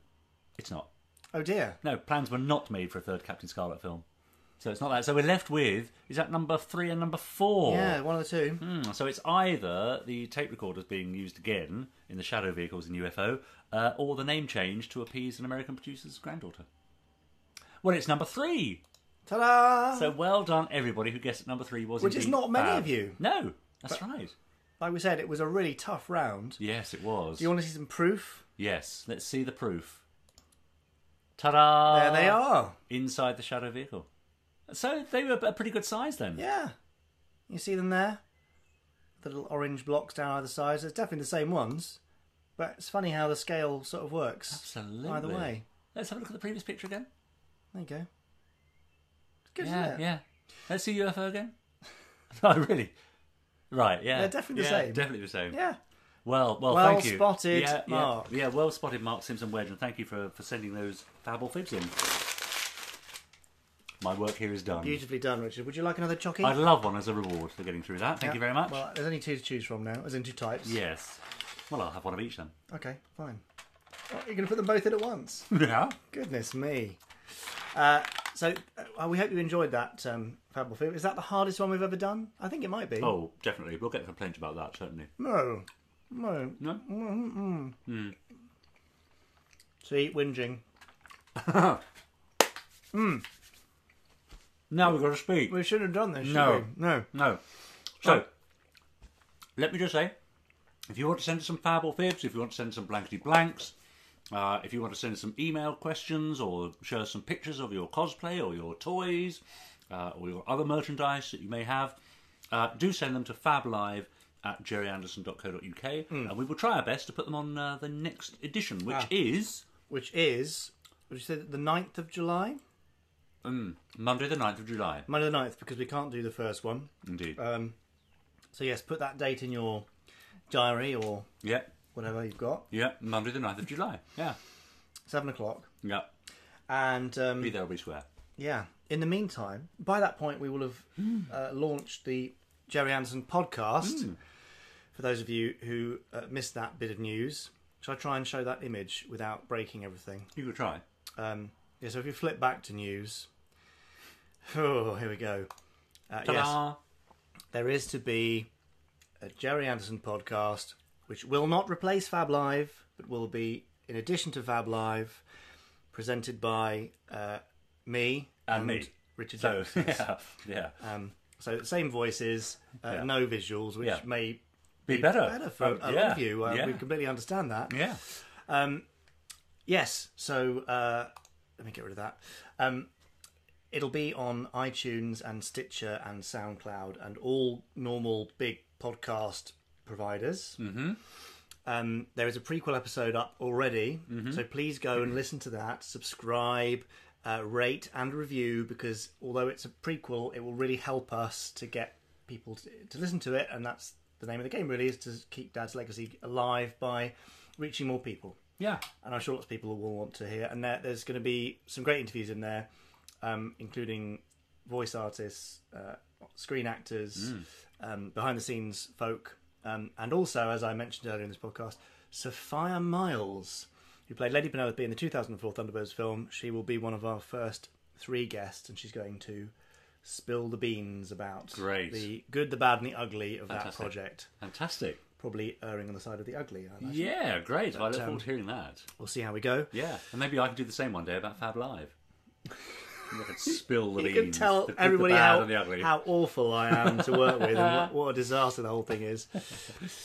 it's not. Oh dear. No, plans were not made for a third Captain Scarlet film. So it's not that. So we're left with, is that number three and number four? Yeah, one of the two. Mm, so it's either the tape recorders being used again in the shadow vehicles in U F O, uh, or the name change to appease an American producer's granddaughter. Well, it's number three. Ta-da! So well done, everybody who guessed that number three was Which indeed Which is not many bad. of you. No, that's but, right. Like we said, it was a really tough round. Yes, it was. Do you want to see some proof? Yes, let's see the proof. Ta-da! There they are. Inside the shadow vehicle. So they were a pretty good size then. Yeah. You see them there? The little orange blocks down either side. They're definitely the same ones. But it's funny how the scale sort of works. Absolutely. Either way. Let's have a look at the previous picture again. There you go. It's good, yeah, isn't it? Yeah. Let's see U F O again. No, really. Right, yeah. They're definitely the yeah, same. Definitely the same. Yeah. Well, well, well thank you. Well spotted, yeah, Mark. Yeah, yeah, well spotted, Mark Simpson Wedge, and thank you for, for sending those fabble fibs in. My work here is done. Beautifully done, Richard. Would you like another chockey? I'd love one as a reward for getting through that. Thank yeah. you very much. Well, there's only two to choose from now, as in two types. Yes. Well, I'll have one of each then. Okay, fine. Well, you're going to put them both in at once? Yeah. Goodness me. Uh, so, uh, we hope you enjoyed that um, Fabble Fib. Is that the hardest one we've ever done? I think it might be. Oh, definitely. We'll get a complaint about that, certainly. No. No. No? Mm-mm. Mm. See, whinging. mm. Now we've got to speak. We should have done this, no. should we? No. No. So, oh. let me just say, if you want to send some Fabble Fibs, if you want to send some blankety blanks, uh, if you want to send some email questions or show us some pictures of your cosplay or your toys uh, or your other merchandise that you may have, uh, do send them to fab live at gerry anderson dot co dot uk mm. and we will try our best to put them on uh, the next edition, which ah. is... Which is, would you say the ninth of July? Mm. Monday the ninth of July. Monday the ninth, because we can't do the first one. Indeed. Um, so yes, put that date in your diary or yeah. whatever you've got. Yeah, Monday the ninth of July. Yeah. seven o'clock. Yeah. And... Um, be there or be square. Yeah. In the meantime, by that point we will have mm. uh, launched the Gerry Anderson Podcast. Mm. For those of you who uh, missed that bit of news, shall I try and show that image without breaking everything? You could try. Um... Yeah, so if you flip back to news, oh, here we go. Uh, yes, there is to be a Gerry Anderson Podcast, which will not replace Fab Live, but will be, in addition to Fab Live, presented by uh, me and, and me. Richard James. So, yeah, yeah. Um, so the same voices, uh, yeah. no visuals, which yeah. may be, be better, better for oh, a yeah. lot of you. Uh, yeah. We completely understand that. Yeah. Um, yes, so... Uh, let me get rid of that. Um, it'll be on iTunes and Stitcher and SoundCloud and all normal big podcast providers. Mm-hmm. Um, there is a prequel episode up already, mm-hmm. so please go and listen to that. Subscribe, uh, rate and review, because although it's a prequel, it will really help us to get people to, to listen to it, and that's the name of the game really, is to keep Dad's legacy alive by reaching more people. Yeah. And I'm sure lots of people will want to hear. And there, there's going to be some great interviews in there, um, including voice artists, uh, screen actors, mm. um, behind-the-scenes folk, um, and also, as I mentioned earlier in this podcast, Sophia Myles, who played Lady Penelope in the two thousand four Thunderbirds film. She will be one of our first three guests, and she's going to spill the beans about great. the good, the bad, and the ugly of Fantastic. that project. Fantastic. Probably erring on the side of the ugly, I imagine. Yeah, great. But, I look um, forward to hearing that. We'll see how we go. Yeah, and maybe I can do the same one day about Fab Live. I can spill the beans. You can tell the, everybody the how, how awful I am to work with, and what, what a disaster the whole thing is.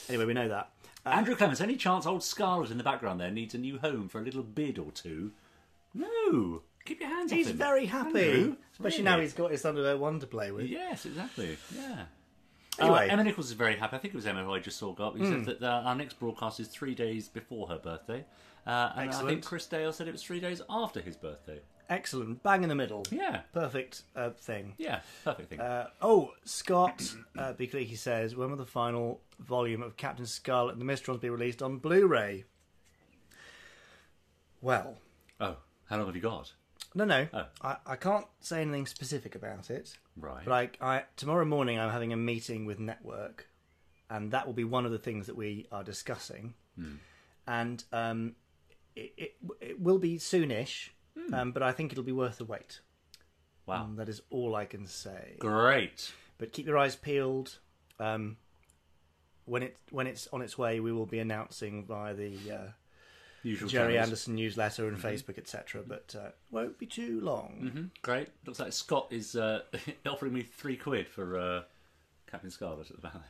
Anyway, we know that. Uh, Andrew Clements, any chance old Scarlet in the background there needs a new home for a little bid or two? No. Keep your hands off him. He's very happy. Andrew, especially really? now he's got his Thunderbird One to play with. Yes, exactly. Yeah. Anyway. Uh, Emma Nichols is very happy. I think it was Emma who I just saw go up. He mm. said that uh, our next broadcast is three days before her birthday. Uh, and Excellent. I think Chris Dale said it was three days after his birthday. Excellent. Bang in the middle. Yeah. Perfect uh, thing. Yeah, perfect thing. Uh, oh, Scott uh, Beakley, he says, when will the final volume of Captain Scarlet and the Mistrons be released on Blu-ray? Well. Oh, how long have you got? No, no. Oh. I, I can't say anything specific about it. Right. But I, I, tomorrow morning I'm having a meeting with Network, and that will be one of the things that we are discussing. Mm. And um, it, it, it will be soonish, mm. um, but I think it'll be worth the wait. Wow. Um, that is all I can say. Great. But keep your eyes peeled. Um, when, it, when it's on its way, we will be announcing via the... Uh, Usual Gerry channels. Anderson newsletter and mm-hmm. Facebook, et cetera, but uh, won't be too long. Mm-hmm. Great. Looks like Scott is uh, offering me three quid for uh, Captain Scarlet at the back there.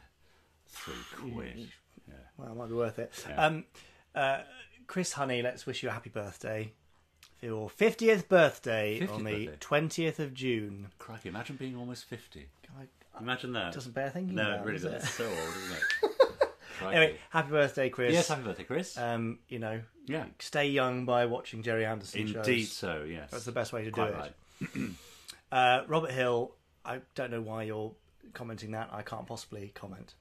Three quid. Yeah. Well, it might be worth it. Yeah. Um, uh, Chris Honey, let's wish you a happy birthday for your fiftieth birthday fiftieth on the birthday. twentieth of June. Crikey, imagine being almost fifty. I, I, imagine that. It doesn't bear thinking No, about, it really doesn't. It? It's so old, isn't it? Right. Anyway, happy birthday, Chris. Yes, happy birthday, Chris. Um, you know, yeah. stay young by watching Gerry Anderson Indeed shows. Indeed so, yes. That's the best way to Quite do right. it. uh, Robert Hill, I don't know why you're commenting that, I can't possibly comment.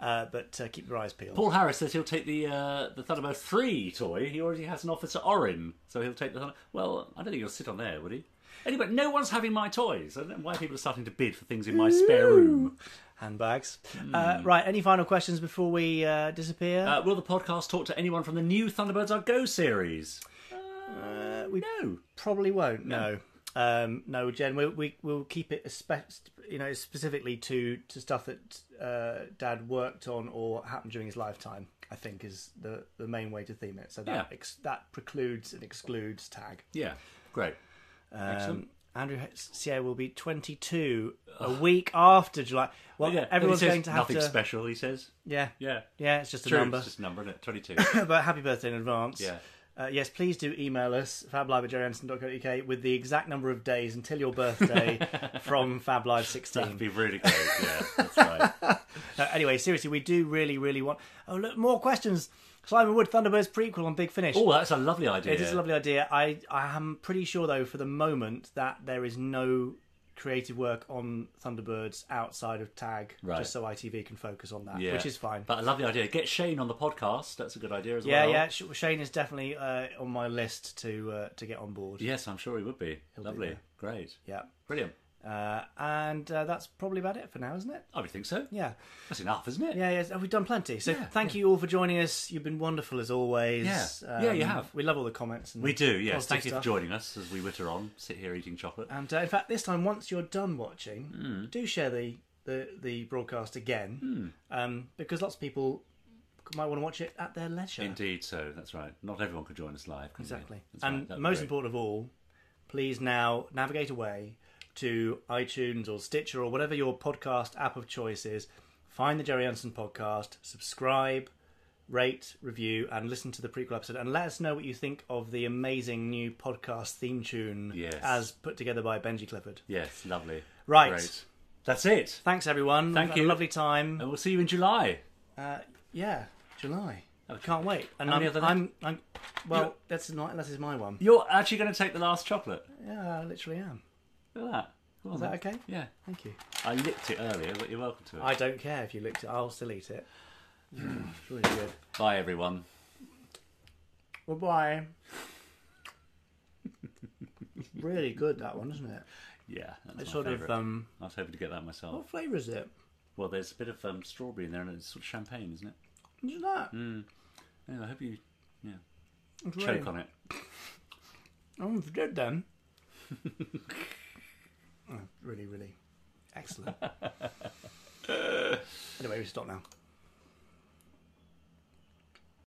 Uh, but uh, keep your eyes peeled. Paul Harris says he'll take the uh, the Thunderbird three toy. He already has an offer to Orin, so he'll take the Thunderbird. Well, I don't think he'll sit on there, would he? Anyway, no one's having my toys. I don't know why people are starting to bid for things in my Ooh. spare room. Handbags. Mm. Uh, right, any final questions before we uh, disappear? Uh, will the podcast talk to anyone from the new Thunderbirds Are Go series? Uh, uh, we no. probably won't, no. no. Um, no, Jen, we, we, we'll keep it spe- you know, specifically to, to stuff that uh, Dad worked on or happened during his lifetime, I think, is the, the main way to theme it. So that, yeah. ex- that precludes and excludes tag. Yeah, great. Um, Excellent. Andrew Sierra will be twenty-two Ugh. a week after July. Well, yeah, everyone's going to have nothing to... special, he says. Yeah. Yeah. Yeah, it's just True, a number. It's just a number, isn't it? twenty-two But happy birthday in advance. Yeah. Uh, yes, please do email us, fab live at gerry anderson dot co dot u k, with the exact number of days until your birthday from fab live sixteen. That'd be really great, yeah, that's right. Uh, anyway, seriously, we do really, really want... Oh, look, more questions. Simon Wood, Thunderbirds prequel on Big Finish. Oh, that's a lovely idea. It is a lovely idea. I, I am pretty sure, though, for the moment, that there is no creative work on Thunderbirds outside of tag, right. just so I T V can focus on that, yeah. which is fine. But I love the idea. Get Shane on the podcast. That's a good idea as yeah, well. Yeah, yeah. Shane is definitely uh, on my list to uh, to get on board. Yes, I'm sure he would be. He'll lovely. Be Great. Yeah. Brilliant. Uh, and uh, that's probably about it for now, isn't it? I would think so. Yeah. That's enough, isn't it? Yeah, yeah. We've done plenty. So yeah, thank yeah. you all for joining us. You've been wonderful as always. Yeah, um, yeah you have. We love all the comments. And we do, yes. Thank you stuff. for joining us as we witter on, sit here eating chocolate. And uh, in fact, this time, once you're done watching, mm. do share the, the, the broadcast again, mm. um, because lots of people might want to watch it at their leisure. Indeed so, that's right. Not everyone could join us live. Exactly. And right. most great. important of all, please now navigate away to iTunes or Stitcher or whatever your podcast app of choice is. Find the Gerry Anderson podcast, subscribe, rate, review, and listen to the prequel episode. And let us know what you think of the amazing new podcast theme tune yes. as put together by Benji Clifford. Yes, lovely. Right. Great. That's it. Thanks, everyone. Thank you. A lovely time. And we'll see you in July. Uh, yeah, July. Okay. Can't wait. And I'm, other I'm, I'm, well, You're... that's not, that is my one. You're actually going to take the last chocolate? Yeah, I literally am. Look at that. Is that okay? Yeah. Thank you. I licked it earlier, but you're welcome to it. I don't care if you licked it. I'll still eat it. Mm. It's really good. Bye, everyone. Bye-bye. It's really good, that one, isn't it? Yeah. That's it's my sort favourite. of... Um, I was hoping to get that myself. What flavour is it? Well, there's a bit of um, strawberry in there, and it's sort of champagne, isn't it? Isn't that? Mm. Anyway, I hope you yeah, choke really... on it. Oh, if you did, then... Oh, really, really excellent. Anyway, we stop now.